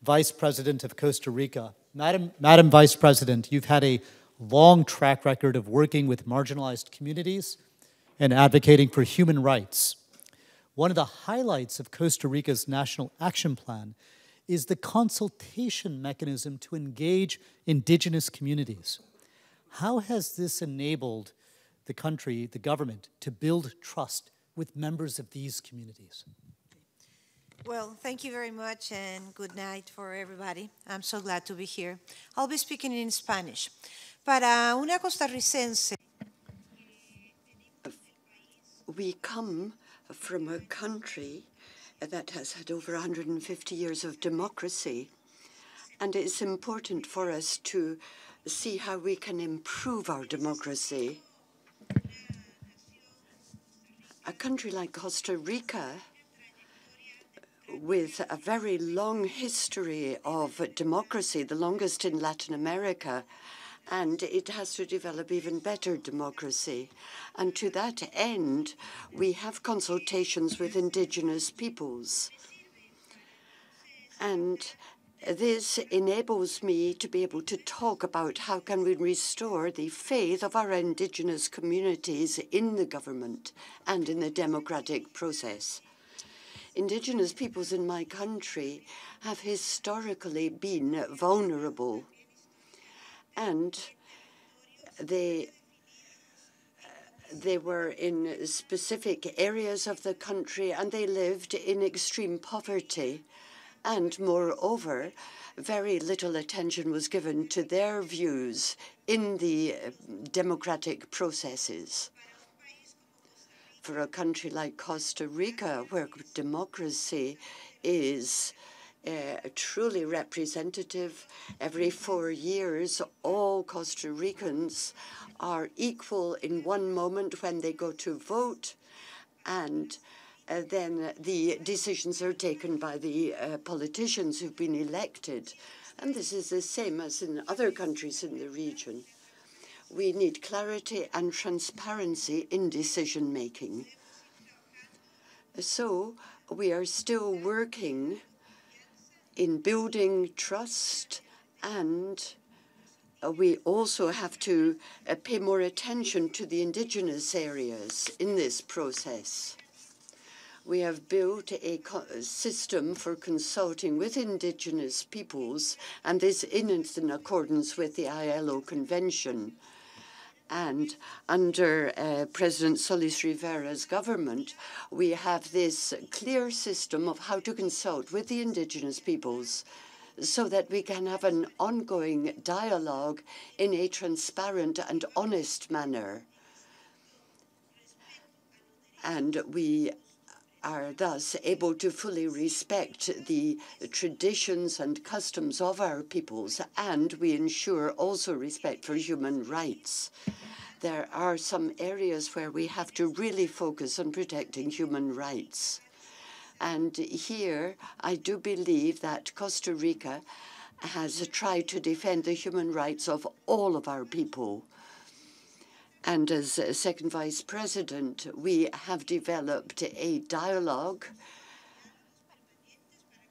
Vice President of Costa Rica. Madam Vice President, you've had a long track record of working with marginalized communities and advocating for human rights. One of the highlights of Costa Rica's National Action Plan is the consultation mechanism to engage indigenous communities. How has this enabled the country, the government, to build trust with members of these communities? Well, thank you very much, and good night for everybody. I'm so glad to be here. I'll be speaking in Spanish. Para una costarricense, we come from a country that has had over 150 years of democracy, and it's important for us to see how we can improve our democracy. A country like Costa Rica, with a very long history of democracy, the longest in Latin America, and it has to develop even better democracy. And to that end, we have consultations with indigenous peoples. And this enables me to be able to talk about how can we restore the faith of our indigenous communities in the government and in the democratic process. Indigenous peoples in my country have historically been vulnerable, and they were in specific areas of the country, and they lived in extreme poverty. And moreover, very little attention was given to their views in the democratic processes. For a country like Costa Rica, where democracy is truly representative, every 4 years, all Costa Ricans are equal in one moment when they go to vote, and then the decisions are taken by the politicians who've been elected. And this is the same as in other countries in the region. We need clarity and transparency in decision-making. So we are still working in building trust, and we also have to pay more attention to the indigenous areas in this process. We have built a system for consulting with indigenous peoples, and this is in accordance with the ILO Convention. And under President Solis Rivera's government, we have this clear system of how to consult with the indigenous peoples so that we can have an ongoing dialogue in a transparent and honest manner. And we are thus able to fully respect the traditions and customs of our peoples, and we ensure also respect for human rights. There are some areas where we have to really focus on protecting human rights. And here, I do believe that Costa Rica has tried to defend the human rights of all of our people. And as Second Vice President, we have developed a dialogue,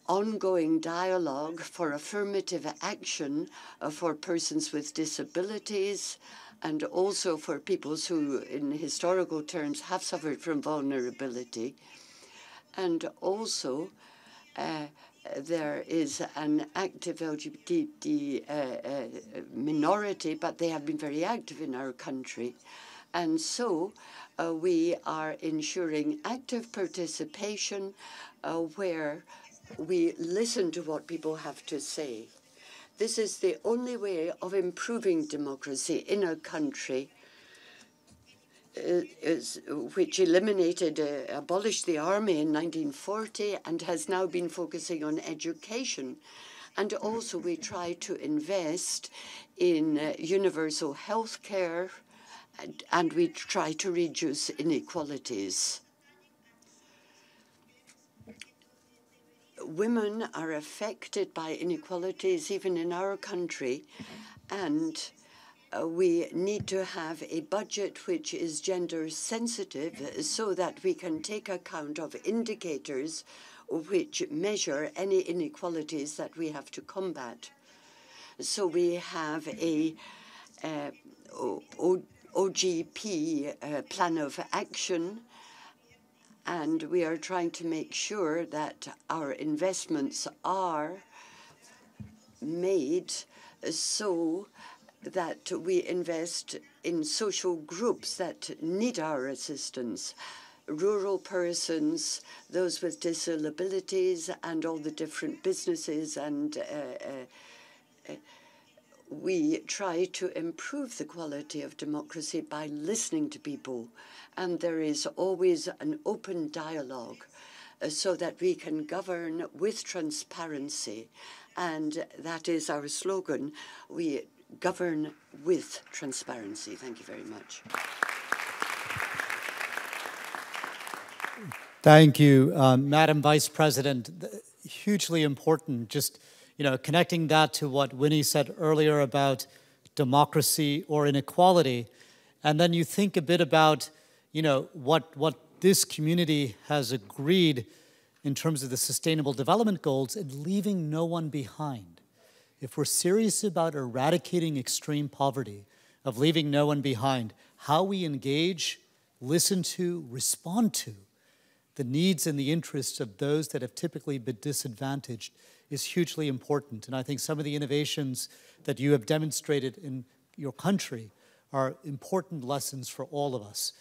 ongoing dialogue for affirmative action for persons with disabilities, and also for peoples who, in historical terms, have suffered from vulnerability. And also, there is an active LGBT minority, but they have been very active in our country. And so we are ensuring active participation where we listen to what people have to say. This is the only way of improving democracy in a country which abolished the army in 1940 and has now been focusing on education. And also we try to invest in universal health care, and we try to reduce inequalities. Women are affected by inequalities even in our country, and we need to have a budget which is gender sensitive so that we can take account of indicators which measure any inequalities that we have to combat. So we have a OGP plan of action, and we are trying to make sure that our investments are made so that we invest in social groups that need our assistance, rural persons, those with disabilities, and all the different businesses. And we try to improve the quality of democracy by listening to people. And there is always an open dialogue so that we can govern with transparency. And that is our slogan. We govern with transparency. Thank you very much. Thank you, Madam Vice President. Hugely important, just connecting that to what Winnie said earlier about democracy or inequality. And then you think a bit about, what this community has agreed in terms of the Sustainable Development Goals and leaving no one behind. If we're serious about eradicating extreme poverty, of leaving no one behind, how we engage, listen to, respond to the needs and the interests of those that have typically been disadvantaged is hugely important. And I think some of the innovations that you have demonstrated in your country are important lessons for all of us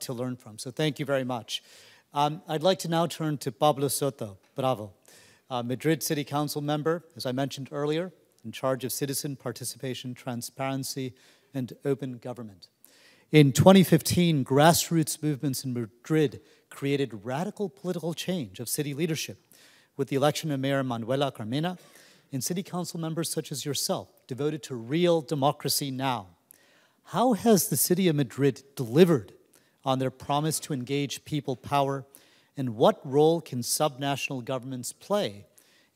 to learn from. So thank you very much. I'd like to now turn to Pablo Soto Bravo, Madrid City Council member, as I mentioned earlier, in charge of citizen participation, transparency, and open government. In 2015, grassroots movements in Madrid created radical political change of city leadership with the election of Mayor Manuela Carmena and city council members such as yourself, devoted to real democracy now. How has the city of Madrid delivered on their promise to engage people power, and what role can subnational governments play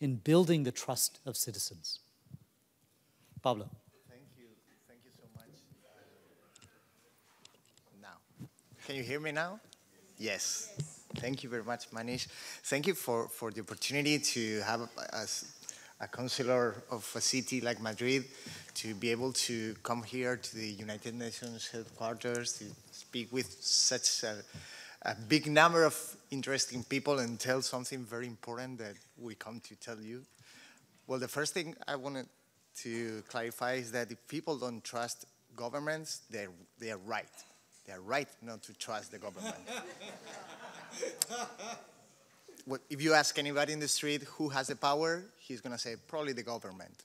in building the trust of citizens? Pablo. Thank you so much. Now, can you hear me now? Yes. Yes. Thank you very much, Manish. Thank you for the opportunity to have, as a councillor of a city like Madrid, to be able to come here to the United Nations headquarters to speak with such a big number of interesting people and tell something very important that we come to tell you. Well, the first thing I wanted to clarify is that if people don't trust governments, they're right. They're right not to trust the government. Well, if you ask anybody in the street who has the power, he's going to say probably the government.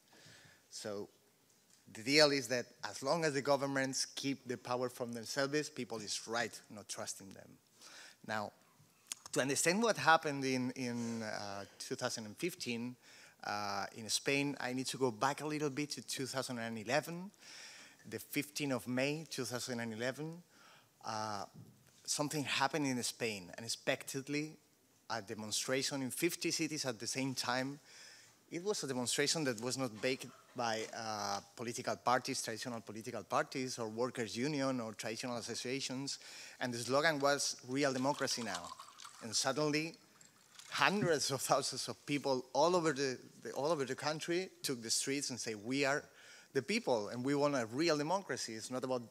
So the deal is that as long as the governments keep the power from themselves, people is right not trusting them. Now, to understand what happened in 2015 in Spain, I need to go back a little bit to 2011, the 15th of May, 2011. Something happened in Spain unexpectedly, a demonstration in 50 cities at the same time. It was a demonstration that was not baked by political parties, traditional political parties, or workers' union, or traditional associations. And the slogan was, "Real democracy now." And suddenly, hundreds of thousands of people all over the country took the streets and say, "We are the people, and we want a real democracy. It's not about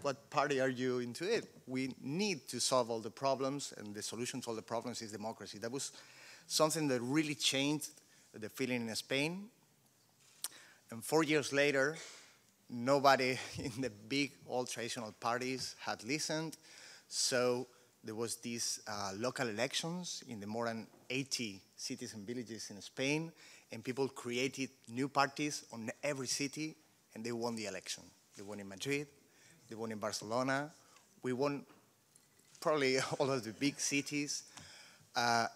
what party are you into it. We need to solve all the problems, and the solution to all the problems is democracy." That was something that really changed the feeling in Spain. And 4 years later, nobody in the big, old traditional parties had listened. So there was these local elections in the more than 80 cities and villages in Spain, and people created new parties on every city, and they won the election. They won in Madrid. They won in Barcelona. We won probably all of the big cities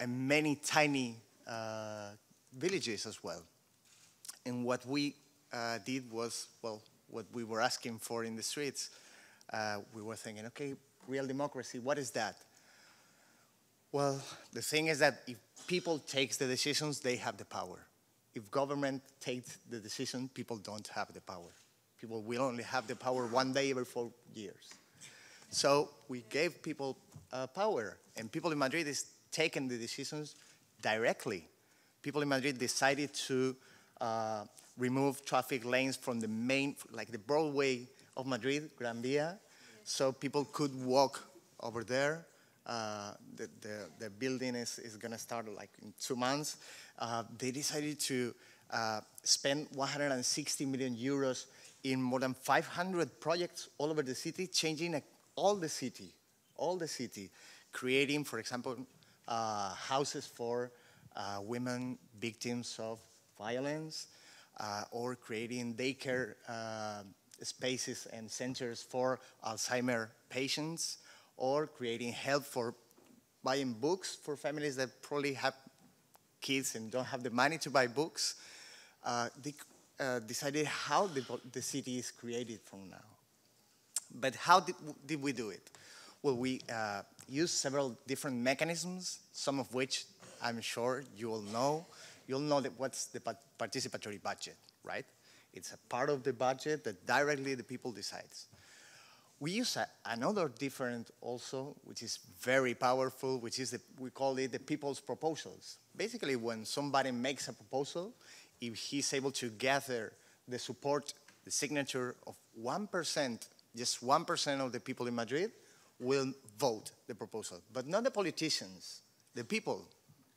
and many tiny villages as well. And what we did was, well, what we were asking for in the streets. We were thinking, okay, real democracy, what is that? Well, the thing is that if people take the decisions, they have the power. If government takes the decision, people don't have the power. People will only have the power one day every 4 years. So we gave people power, and people in Madrid is taking the decisions directly. People in Madrid decided to remove traffic lanes from the main, like the Broadway of Madrid, Gran Via, so people could walk over there. The building is gonna start like in 2 months. They decided to spend 160 million euros in more than 500 projects all over the city, changing all the city, creating, for example, houses for women victims of violence, or creating daycare spaces and centers for Alzheimer patients, or creating help for buying books for families that probably have kids and don't have the money to buy books. Decided how the city is created from now. But how did we do it? Well, we used several different mechanisms, some of which I'm sure you all know. You'll know that what's the participatory budget, right? It's a part of the budget that directly the people decides. We use another different also, which is very powerful, which is we call it the people's proposals. Basically, when somebody makes a proposal, if he's able to gather the support, the signature of 1%, just 1% of the people in Madrid will vote the proposal. But not the politicians, the people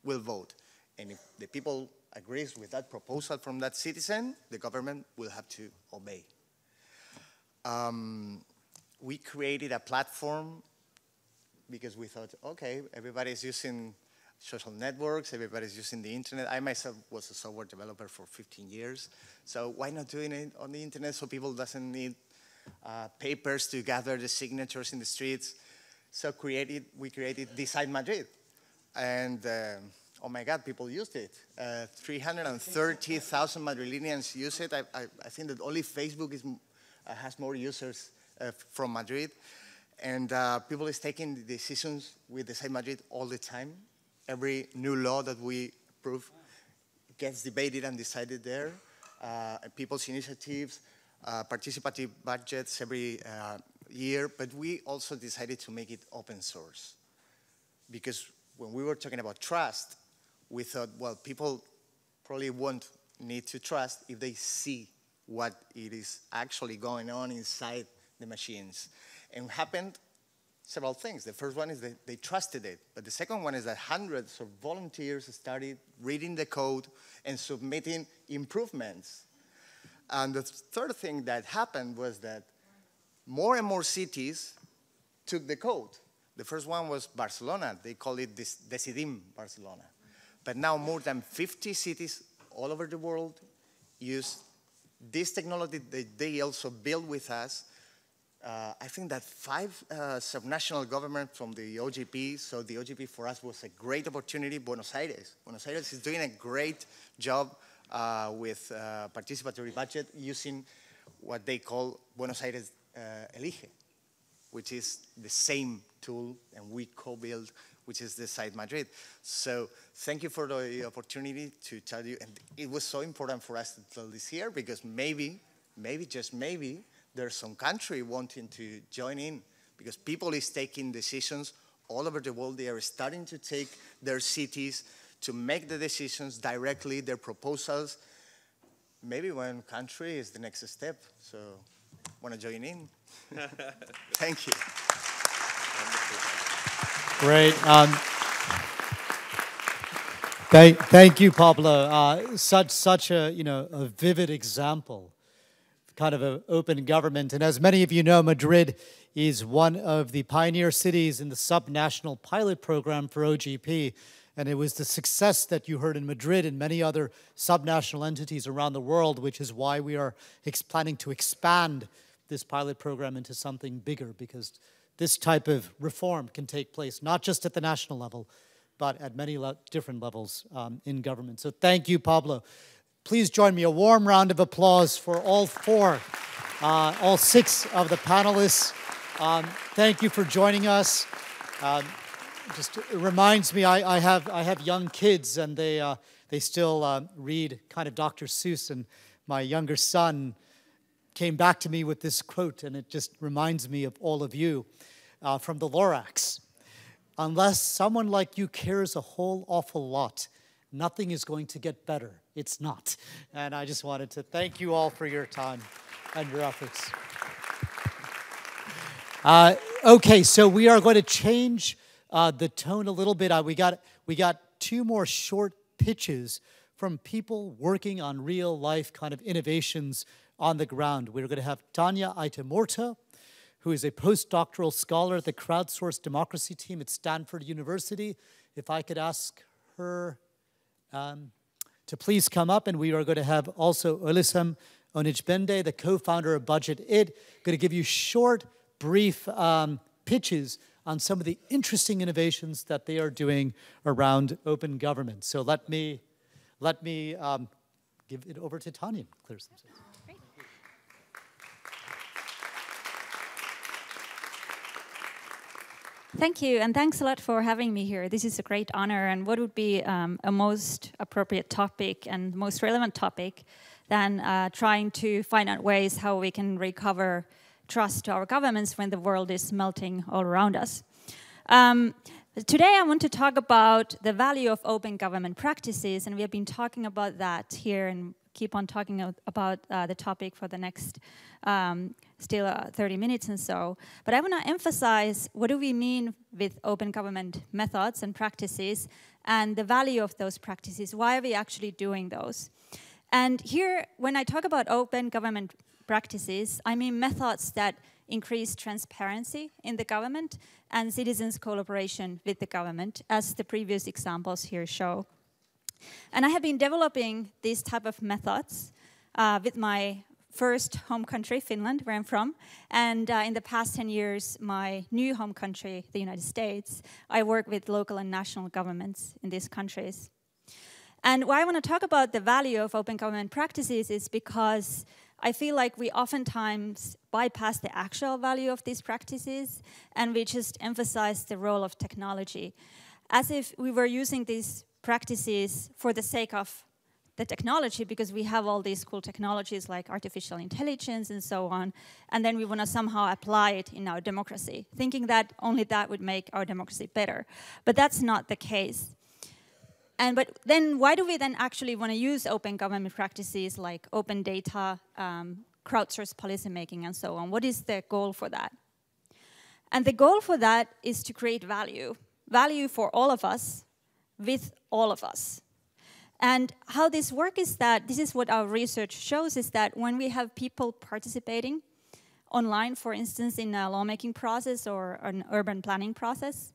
will vote. And if the people agrees with that proposal from that citizen, the government will have to obey. We created a platform because we thought, okay, everybody's using social networks, everybody's using the internet. I myself was a software developer for 15 years, so why not doing it on the internet so people doesn't need papers to gather the signatures in the streets? So we created Decide Madrid, and oh my God, people used it. 330,000 Madrilenians use it. I think that only Facebook is, has more users from Madrid. And people is taking decisions with Decide Madrid all the time. Every new law that we approve gets debated and decided there. People's initiatives, participative budgets every year. But we also decided to make it open source, because when we were talking about trust, we thought, well, people probably won't need to trust if they see what it is actually going on inside the machines. And happened several things. The first one is that they trusted it. But the second one is that hundreds of volunteers started reading the code and submitting improvements. And the third thing that happened was that more and more cities took the code. The first one was Barcelona. They call it Decidim Barcelona. But now more than 50 cities all over the world use this technology that they also build with us. I think that 5 subnational governments from the OGP, so the OGP for us was a great opportunity. Buenos Aires. Buenos Aires is doing a great job with participatory budget using what they call Buenos Aires Elige, which is the same tool, and we co-build, which is Decide Madrid. So thank you for the opportunity to tell you, and it was so important for us to tell this here, because maybe, just maybe, there's some country wanting to join in, because people is taking decisions all over the world. They are starting to take their cities to make the decisions directly, their proposals. Maybe one country is the next step, so want to join in? Thank you. Great. Thank you, Pablo. Such a a vivid example, kind of an open government. And as many of you know, Madrid is one of the pioneer cities in the subnational pilot program for OGP, and it was the success that you heard in Madrid and many other subnational entities around the world, which is why we are planning to expand this pilot program into something bigger, because this type of reform can take place not just at the national level, but at many different levels in government. So thank you, Pablo. Please join me a warm round of applause for all 4, all 6 of the panelists. Thank you for joining us. Just it reminds me, I have young kids, and they still read kind of Dr. Seuss, and my younger son came back to me with this quote, and it just reminds me of all of you from the Lorax. Unless someone like you cares a whole awful lot, nothing is going to get better. It's not. And I just wanted to thank you all for your time and your efforts. Okay, so we are going to change the tone a little bit. We got 2 more short pitches from people working on real life kind of innovations on the ground. We're going to have Tanya Aitamorta, who is a postdoctoral scholar at the Crowdsource democracy team at Stanford University. If I could ask her to please come up. And we are going to have also Oluseun Onigbinde, the co-founder of Budget It, going to give you short, brief pitches on some of the interesting innovations that they are doing around open government. So let me give it over to Tanya. Clear some sense. Great. Thank you, and thanks a lot for having me here. This is a great honor, and what would be a most appropriate topic and most relevant topic than trying to find out ways how we can recover trust to our governments when the world is melting all around us. Today I want to talk about the value of open government practices, and we have been talking about that here and keep on talking about the topic for the next still 30 minutes and so. But I want to emphasize what do we mean with open government methods and practices, and the value of those practices. Why are we actually doing those? And here, when I talk about open government practices, I mean methods that increase transparency in the government and citizens' collaboration with the government, as the previous examples here show. And I have been developing these type of methods with my first home country, Finland, where I'm from, and in the past 10 years, my new home country, the United States. I work with local and national governments in these countries. And why I want to talk about the value of open government practices is because I feel like we oftentimes bypass the actual value of these practices, and we just emphasize the role of technology, as if we were using these practices for the sake of the technology, because we have all these cool technologies like artificial intelligence and so on, and then we want to somehow apply it in our democracy, thinking that only that would make our democracy better. But that's not the case. But then why do we then actually want to use open government practices like open data, crowdsource policymaking, and so on? What is the goal for that? And the goal for that is to create value, value for all of us, with all of us. And how this works is that, this is what our research shows, is that when we have people participating online, for instance, in a lawmaking process or an urban planning process,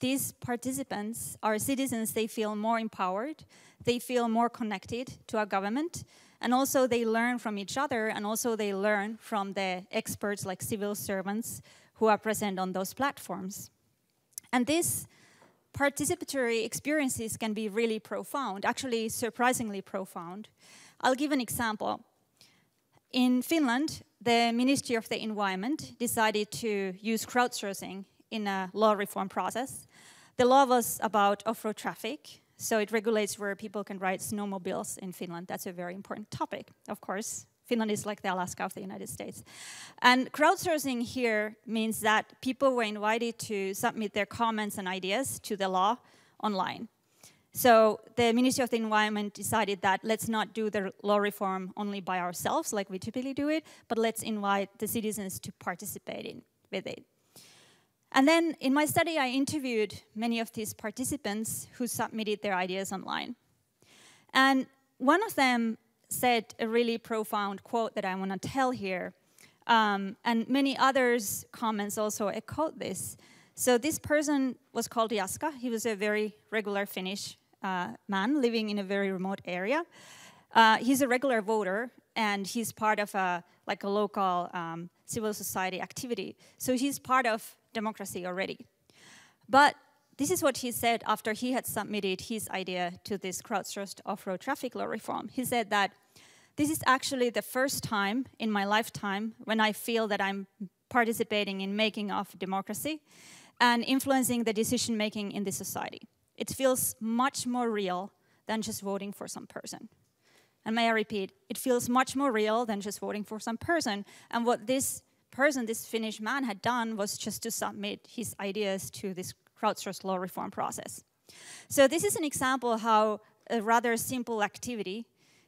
these participants, our citizens, they feel more empowered, they feel more connected to our government, and also they learn from each other, and also they learn from the experts like civil servants who are present on those platforms. And this participatory experiences can be really profound, actually surprisingly profound. I'll give an example. In Finland, the Ministry of the Environment decided to use crowdsourcing in a law reform process. The law was about off-road traffic, so it regulates where people can ride snowmobiles in Finland. That's a very important topic, of course. Finland is like the Alaska of the United States. And crowdsourcing here means that people were invited to submit their comments and ideas to the law online. So the Ministry of the Environment decided that let's not do the law reform only by ourselves, like we typically do it, but let's invite the citizens to participate with it. And then in my study, I interviewed many of these participants who submitted their ideas online. And one of them said a really profound quote that I want to tell here. And many others' comments also echoed this. So this person was called Jaska. He was a very regular Finnish man living in a very remote area. He's a regular voter, and he's part of a local civil society activity. So he's part of democracy already. But this is what he said after he had submitted his idea to this crowdsourced off-road traffic law reform. He said that, "This is actually the first time in my lifetime when I feel that I'm participating in making of democracy and influencing the decision-making in this society. It feels much more real than just voting for some person." And may I repeat, it feels much more real than just voting for some person. And what this person, this Finnish man, had done was just to submit his ideas to this crowdsourced law reform process. So this is an example how a rather simple activity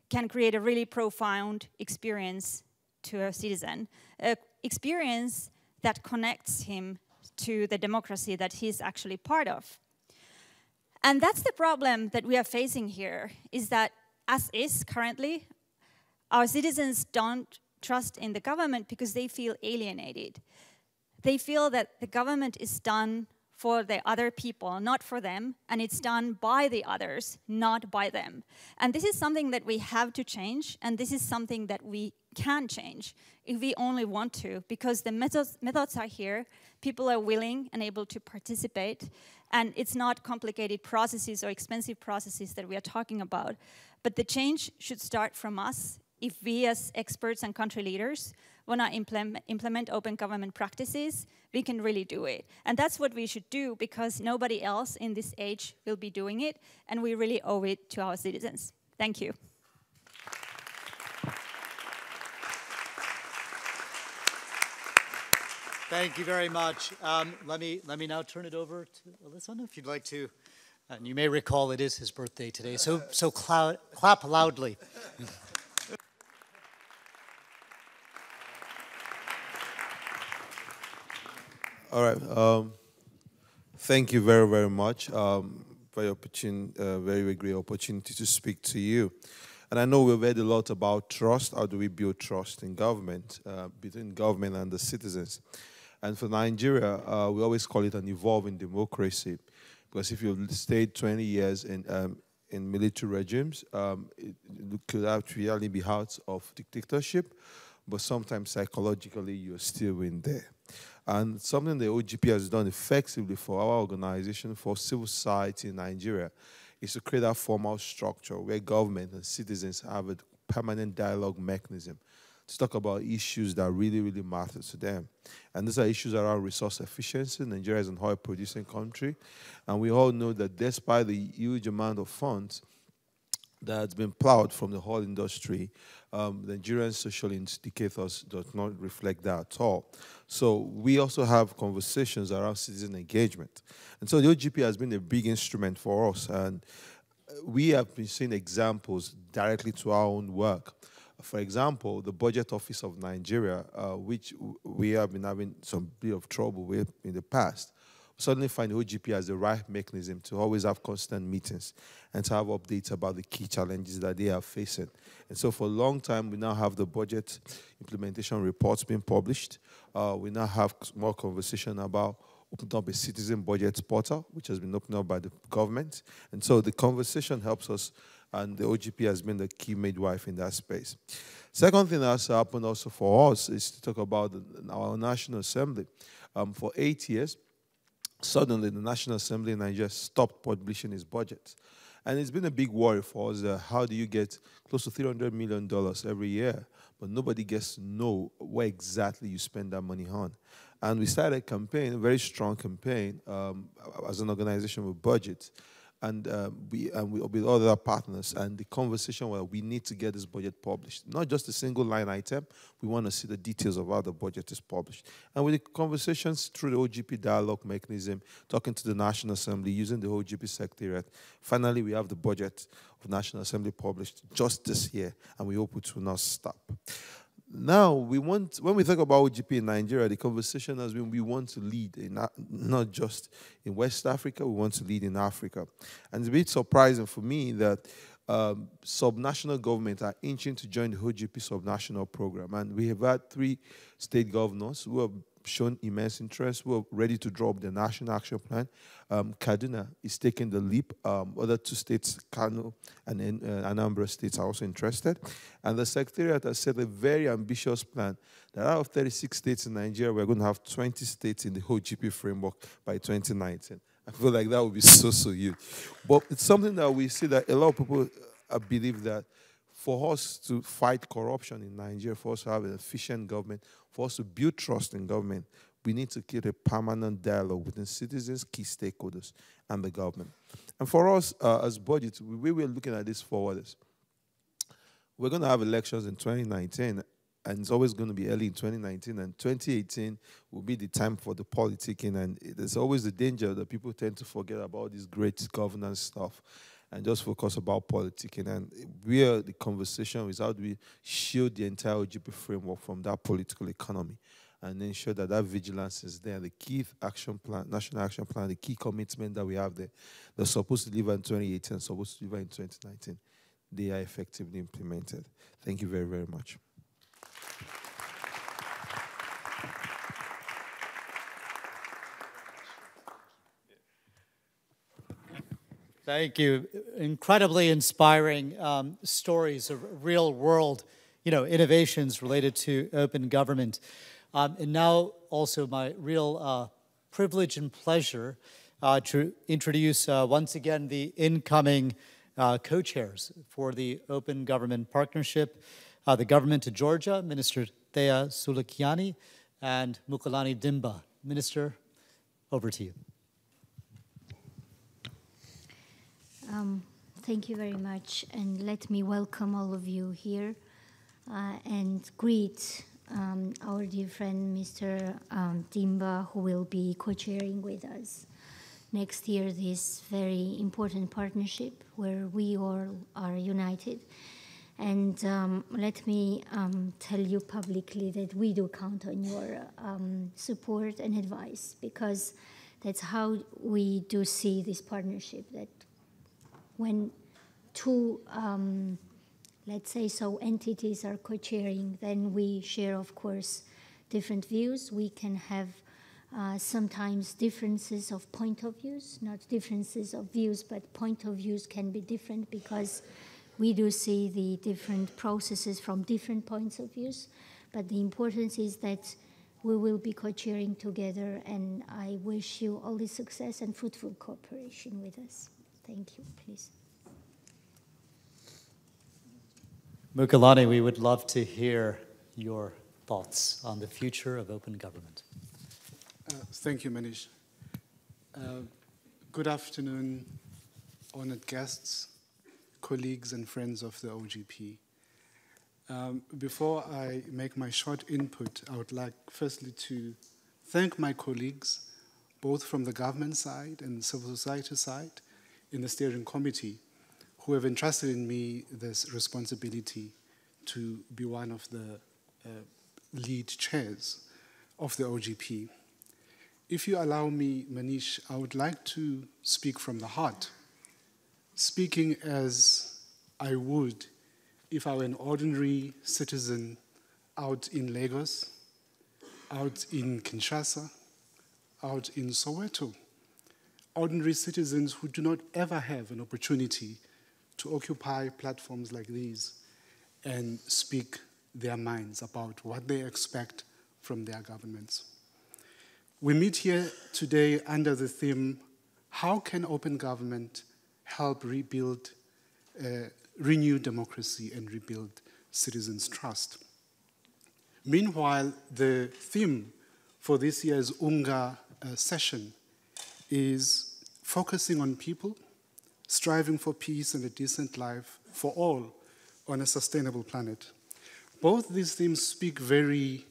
can create a really profound experience to a citizen, an experience that connects him to the democracy that he's actually part of. And that's the problem that we are facing here, is that as is currently, our citizens don't trust in the government because they feel alienated. They feel that the government is done for the other people, not for them, and it's done by the others, not by them. And this is something that we have to change, and this is something that we can change if we only want to, because the methods are here, people are willing and able to participate, and it's not complicated processes or expensive processes that we are talking about. But the change should start from us if we as experts and country leaders want to implement open government practices, we can really do it. And that's what we should do, because nobody else in this age will be doing it, and we really owe it to our citizens. Thank you. Thank you very much. Let me now turn it over to Oluseun, if you'd like to. And you may recall it is his birthday today, so clap loudly. All right. Thank you very, very much. very great opportunity to speak to you. And I know we've read a lot about trust. How do we build trust in government, between government and the citizens? And for Nigeria, we always call it an evolving democracy, because if you've stayed 20 years in military regimes, it could actually be out of dictatorship, but sometimes psychologically you're still in there. And something the OGP has done effectively for our organization, for civil society in Nigeria, is to create a formal structure where government and citizens have a permanent dialogue mechanism to talk about issues that really, really matter to them. And these are issues around resource efficiency. Nigeria is an oil-producing country. And we all know that despite the huge amount of funds that's been plowed from the oil industry, Nigerian social indicators do not reflect that at all. So we also have conversations around citizen engagement. And so the OGP has been a big instrument for us. And we have been seeing examples directly to our own work. For example, the Budget Office of Nigeria, which we have been having some bit of trouble with in the past, suddenly find OGP as the right mechanism to always have constant meetings and to have updates about the key challenges that they are facing. And so for a long time, we now have the budget implementation reports being published. We now have more conversation about opening up a citizen budget portal, which has been opened up by the government. And so the conversation helps us, and the OGP has been the key midwife in that space. Second thing that's happened also for us is to talk about our National Assembly. For 8 years, suddenly the National Assembly in Nigeria stopped publishing its budget. And it's been a big worry for us, how do you get close to $300 million every year, but nobody gets to know where exactly you spend that money on. And we started a campaign, a very strong campaign, as an organization with budget, and with other partners, and the conversation where we need to get this budget published. Not just a single line item, we want to see the details of how the budget is published. And with the conversations through the OGP dialogue mechanism, talking to the National Assembly, using the OGP Secretariat, finally we have the budget of National Assembly published just this year, and we hope it will not stop. Now, when we talk about OGP in Nigeria, the conversation has been we want to lead, not just in West Africa, we want to lead in Africa. And it's a bit surprising for me that subnational governments are inching to join the OGP subnational program. And we have had 3 state governors who have shown immense interest, who are ready to draw up the National Action Plan. Kaduna is taking the leap. Other 2 states, Kano and Anambra states, are also interested. And the Secretariat has set a very ambitious plan that out of 36 states in Nigeria, we're going to have 20 states in the OGP framework by 2019. I feel like that would be so huge. But it's something that we see that a lot of people believe that for us to fight corruption in Nigeria, for us to have an efficient government, for us to build trust in government, we need to create a permanent dialogue within citizens, key stakeholders, and the government. And for us, as budget, the way we're looking at this forward is, we're going to have elections in 2019, and it's always going to be early in 2019, and 2018 will be the time for the politicking, and there's always the danger that people tend to forget about this great governance stuff and just focus about politicking. And where the conversation is, how do we shield the entire OGP framework from that political economy and ensure that that vigilance is there, the key action plan, national action plan, the key commitment that we have there, that's supposed to deliver in 2018, supposed to deliver in 2019, they are effectively implemented. Thank you very, very much. Thank you. Incredibly inspiring stories of real world, innovations related to open government. And now also my real privilege and pleasure to introduce once again the incoming co-chairs for the Open Government Partnership, the Government of Georgia, Minister Thea Sulikiani, and Mukulani Dimba. Minister, over to you. Thank you very much, and let me welcome all of you here and greet our dear friend Mr. Dimba, who will be co-chairing with us next year this very important partnership where we all are united. And let me tell you publicly that we do count on your support and advice, because That's how we do see this partnership, that when two, let's say, so entities are co-chairing, then we share, of course, different views. We can have sometimes differences of point of views, not differences of views, but point of views can be different because we do see the different processes from different points of views. But the importance is that we will be co-chairing together, and I wish you all the success and fruitful cooperation with us. Thank you, please. Mukulani, we would love to hear your thoughts on the future of open government. Thank you, Manish. Good afternoon, honored guests, colleagues and friends of the OGP. Before I make my short input, I would like firstly to thank my colleagues, both from the government side and the civil society side, in the steering committee, who have entrusted in me this responsibility to be one of the lead chairs of the OGP. If you allow me, Manish, I would like to speak from the heart, speaking as I would if I were an ordinary citizen out in Lagos, out in Kinshasa, out in Soweto, ordinary citizens who do not ever have an opportunity to occupy platforms like these and speak their minds about what they expect from their governments. We meet here today under the theme, how can open government help rebuild, renew democracy and rebuild citizens' trust? Meanwhile, the theme for this year's UNGA session is focusing on people, striving for peace and a decent life for all on a sustainable planet. Both these themes speak very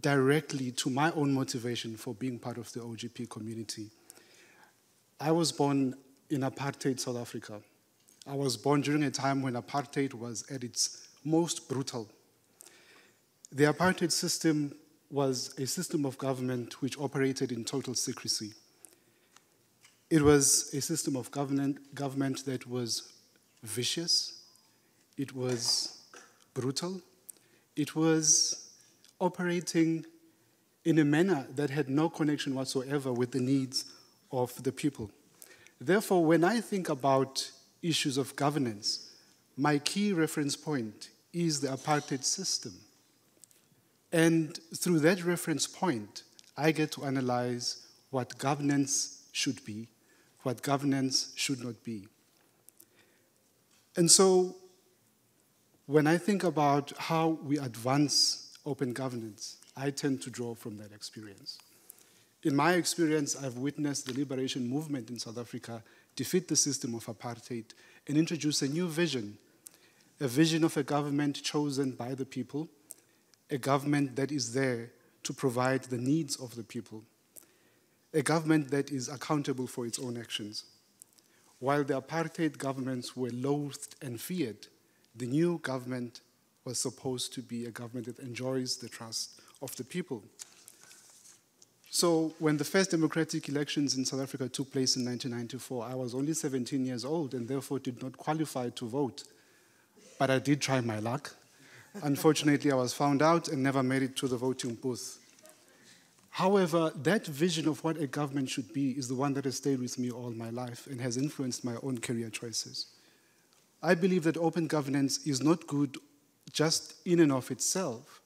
directly to my own motivation for being part of the OGP community. I was born in apartheid South Africa. I was born during a time when apartheid was at its most brutal. The apartheid system was a system of government which operated in total secrecy. It was a system of government that was vicious, it was brutal, it was operating in a manner that had no connection whatsoever with the needs of the people. Therefore, when I think about issues of governance, my key reference point is the apartheid system. And through that reference point, I get to analyze what governance should be, what governance should not be. And so, when I think about how we advance open governance, I tend to draw from that experience. In my experience, I've witnessed the liberation movement in South Africa defeat the system of apartheid and introduce a new vision, a vision of a government chosen by the people, a government that is there to provide the needs of the people, a government that is accountable for its own actions. While the apartheid governments were loathed and feared, the new government was supposed to be a government that enjoys the trust of the people. So when the first democratic elections in South Africa took place in 1994, I was only 17 years old and therefore did not qualify to vote. But I did try my luck. Unfortunately, I was found out and never made it to the voting booth. However, that vision of what a government should be is the one that has stayed with me all my life and has influenced my own career choices. I believe that open governance is not good just in and of itself,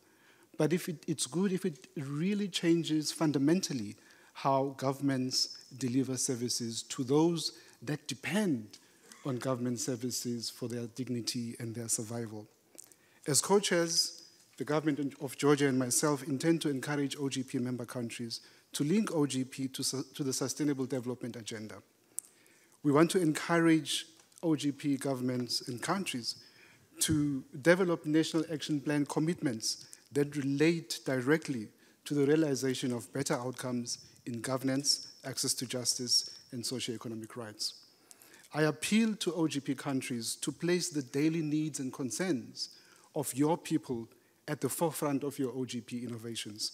but if it's good if it really changes fundamentally how governments deliver services to those that depend on government services for their dignity and their survival. As co-chairs, the government of Georgia and myself intend to encourage OGP member countries to link OGP to the Sustainable Development Agenda. We want to encourage OGP governments and countries to develop national action plan commitments that relate directly to the realization of better outcomes in governance, access to justice, and socioeconomic rights. I appeal to OGP countries to place the daily needs and concerns of your people at the forefront of your OGP innovations.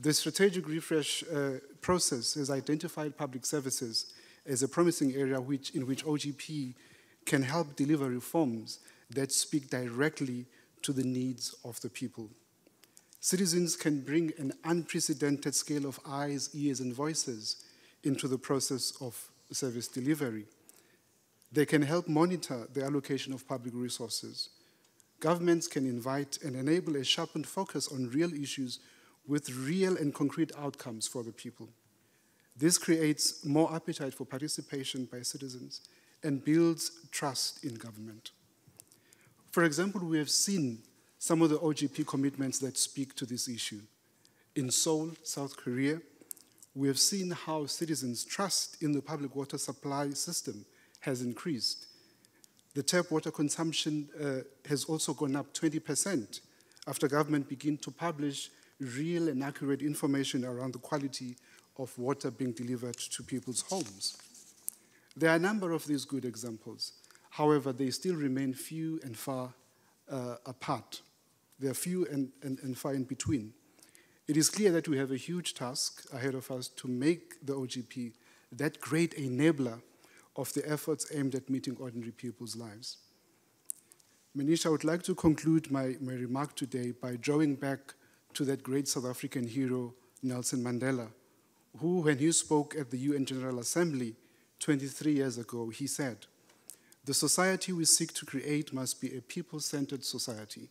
The strategic refresh process has identified public services as a promising area in which OGP can help deliver reforms that speak directly to the needs of the people. Citizens can bring an unprecedented scale of eyes, ears, and voices into the process of service delivery. They can help monitor the allocation of public resources. Governments can invite and enable a sharpened focus on real issues with real and concrete outcomes for the people. This creates more appetite for participation by citizens and builds trust in government. For example, we have seen some of the OGP commitments that speak to this issue. In Seoul, South Korea, we have seen how citizens' trust in the public water supply system has increased. The tap water consumption has also gone up 20% after government began to publish real and accurate information around the quality of water being delivered to people's homes. There are a number of these good examples. However, they still remain few and far apart. They are few and far in between. It is clear that we have a huge task ahead of us to make the OGP that great enabler of the efforts aimed at meeting ordinary people's lives. Manish, I would like to conclude my remark today by drawing back to that great South African hero, Nelson Mandela, who, when he spoke at the UN General Assembly 23 years ago, he said, "The society we seek to create must be a people-centered society.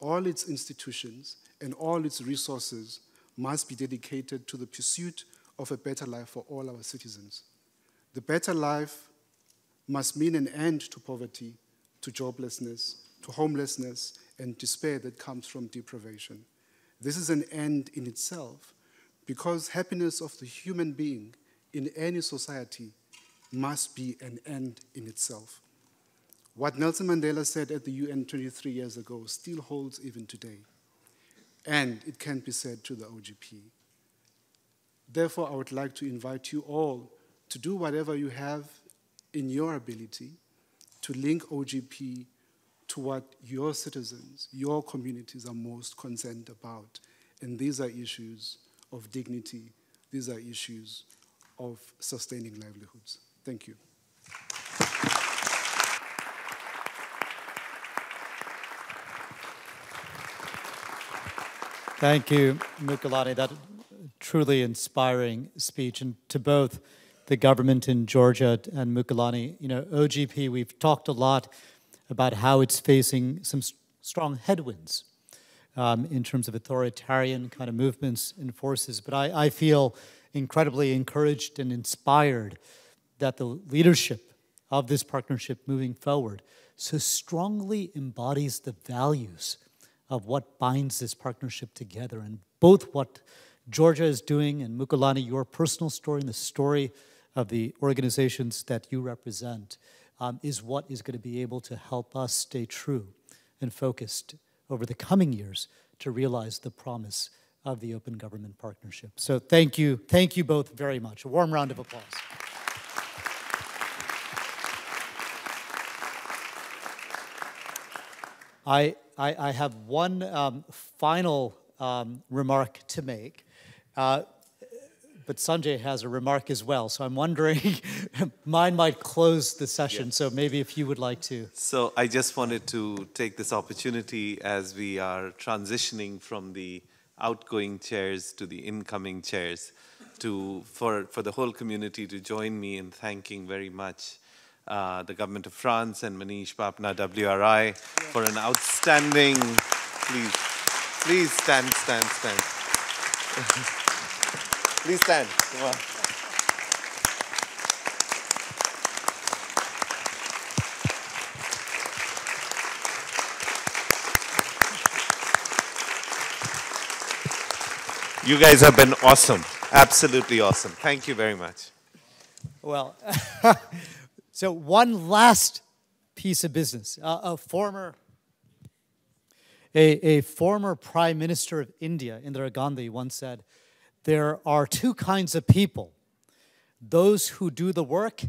All its institutions and all its resources must be dedicated to the pursuit of a better life for all our citizens. The better life must mean an end to poverty, to joblessness, to homelessness, and despair that comes from deprivation. This is an end in itself, because happiness of the human being in any society must be an end in itself." What Nelson Mandela said at the UN 23 years ago still holds even today, and it can be said to the OGP. Therefore, I would like to invite you all to do whatever you have in your ability to link OGP to what your citizens, your communities are most concerned about. And these are issues of dignity. These are issues of sustaining livelihoods. Thank you. Thank you, Mukulani. That truly inspiring speech, and to both the government in Georgia and Mukulani. You know, OGP, we've talked a lot about how it's facing some strong headwinds in terms of authoritarian kind of movements and forces. But I feel incredibly encouraged and inspired that the leadership of this partnership moving forward so strongly embodies the values of what binds this partnership together. And both what Georgia is doing and Mukulani, your personal story and the story of the organizations that you represent, is what is going to be able to help us stay true and focused over the coming years to realize the promise of the Open Government Partnership. So thank you both very much. A warm round of applause. I have one final remark to make. But Sanjay has a remark as well, so I'm wondering, mine might close the session, yes. So maybe if you would like to. So I just wanted to take this opportunity as we are transitioning from the outgoing chairs to the incoming chairs to, for the whole community to join me in thanking very much the government of France and Manish Bapna, WRI, yes, for an outstanding, please stand. Please stand. Come on. You guys have been awesome. Absolutely awesome. Thank you very much. Well, so one last piece of business. A former Prime Minister of India, Indira Gandhi, once said, "There are two kinds of people, those who do the work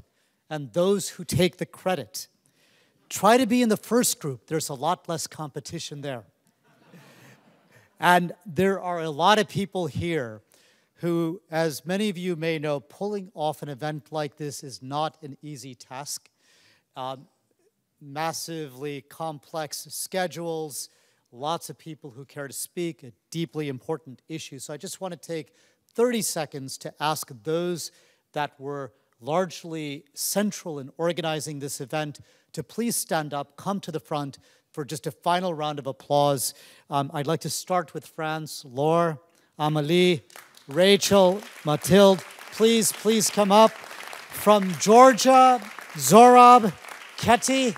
and those who take the credit. Try to be in the first group. There's a lot less competition there." And there are a lot of people here who, as many of you may know, pulling off an event like this is not an easy task. Massively complex schedules, lots of people who care to speak, a deeply important issue. So I just want to take 30 seconds to ask those that were largely central in organizing this event to please stand up, come to the front for just a final round of applause. I'd like to start with Franz, Laure, Amalie, Rachel, Mathilde. Please, please come up. From Georgia, Zorab, Ketty.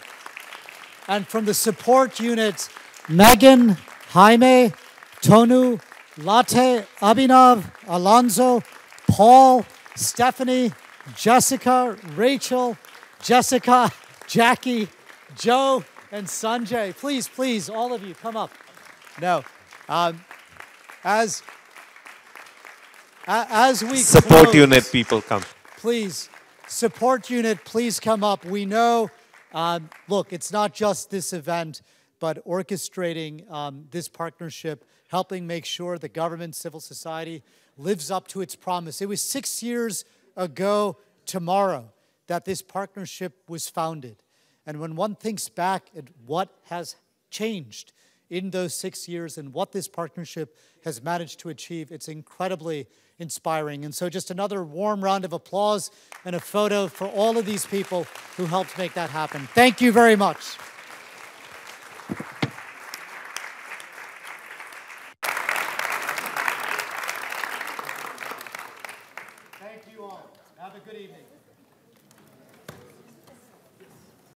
And from the support unit, Megan, Jaime, Tonu, Latte, Abhinav, Alonso, Paul, Stephanie, Jessica, Rachel, Jessica, Jackie, Joe, and Sanjay. Please, please, all of you, come up. No, as we support close, unit people come. Please, support unit, please come up. We know, look, it's not just this event, but orchestrating this partnership, helping make sure the government, civil society lives up to its promise. It was 6 years ago tomorrow that this partnership was founded. And when one thinks back at what has changed in those 6 years and what this partnership has managed to achieve, it's incredibly inspiring. And so just another warm round of applause and a photo for all of these people who helped make that happen. Thank you very much. Thank you all. Have a good evening.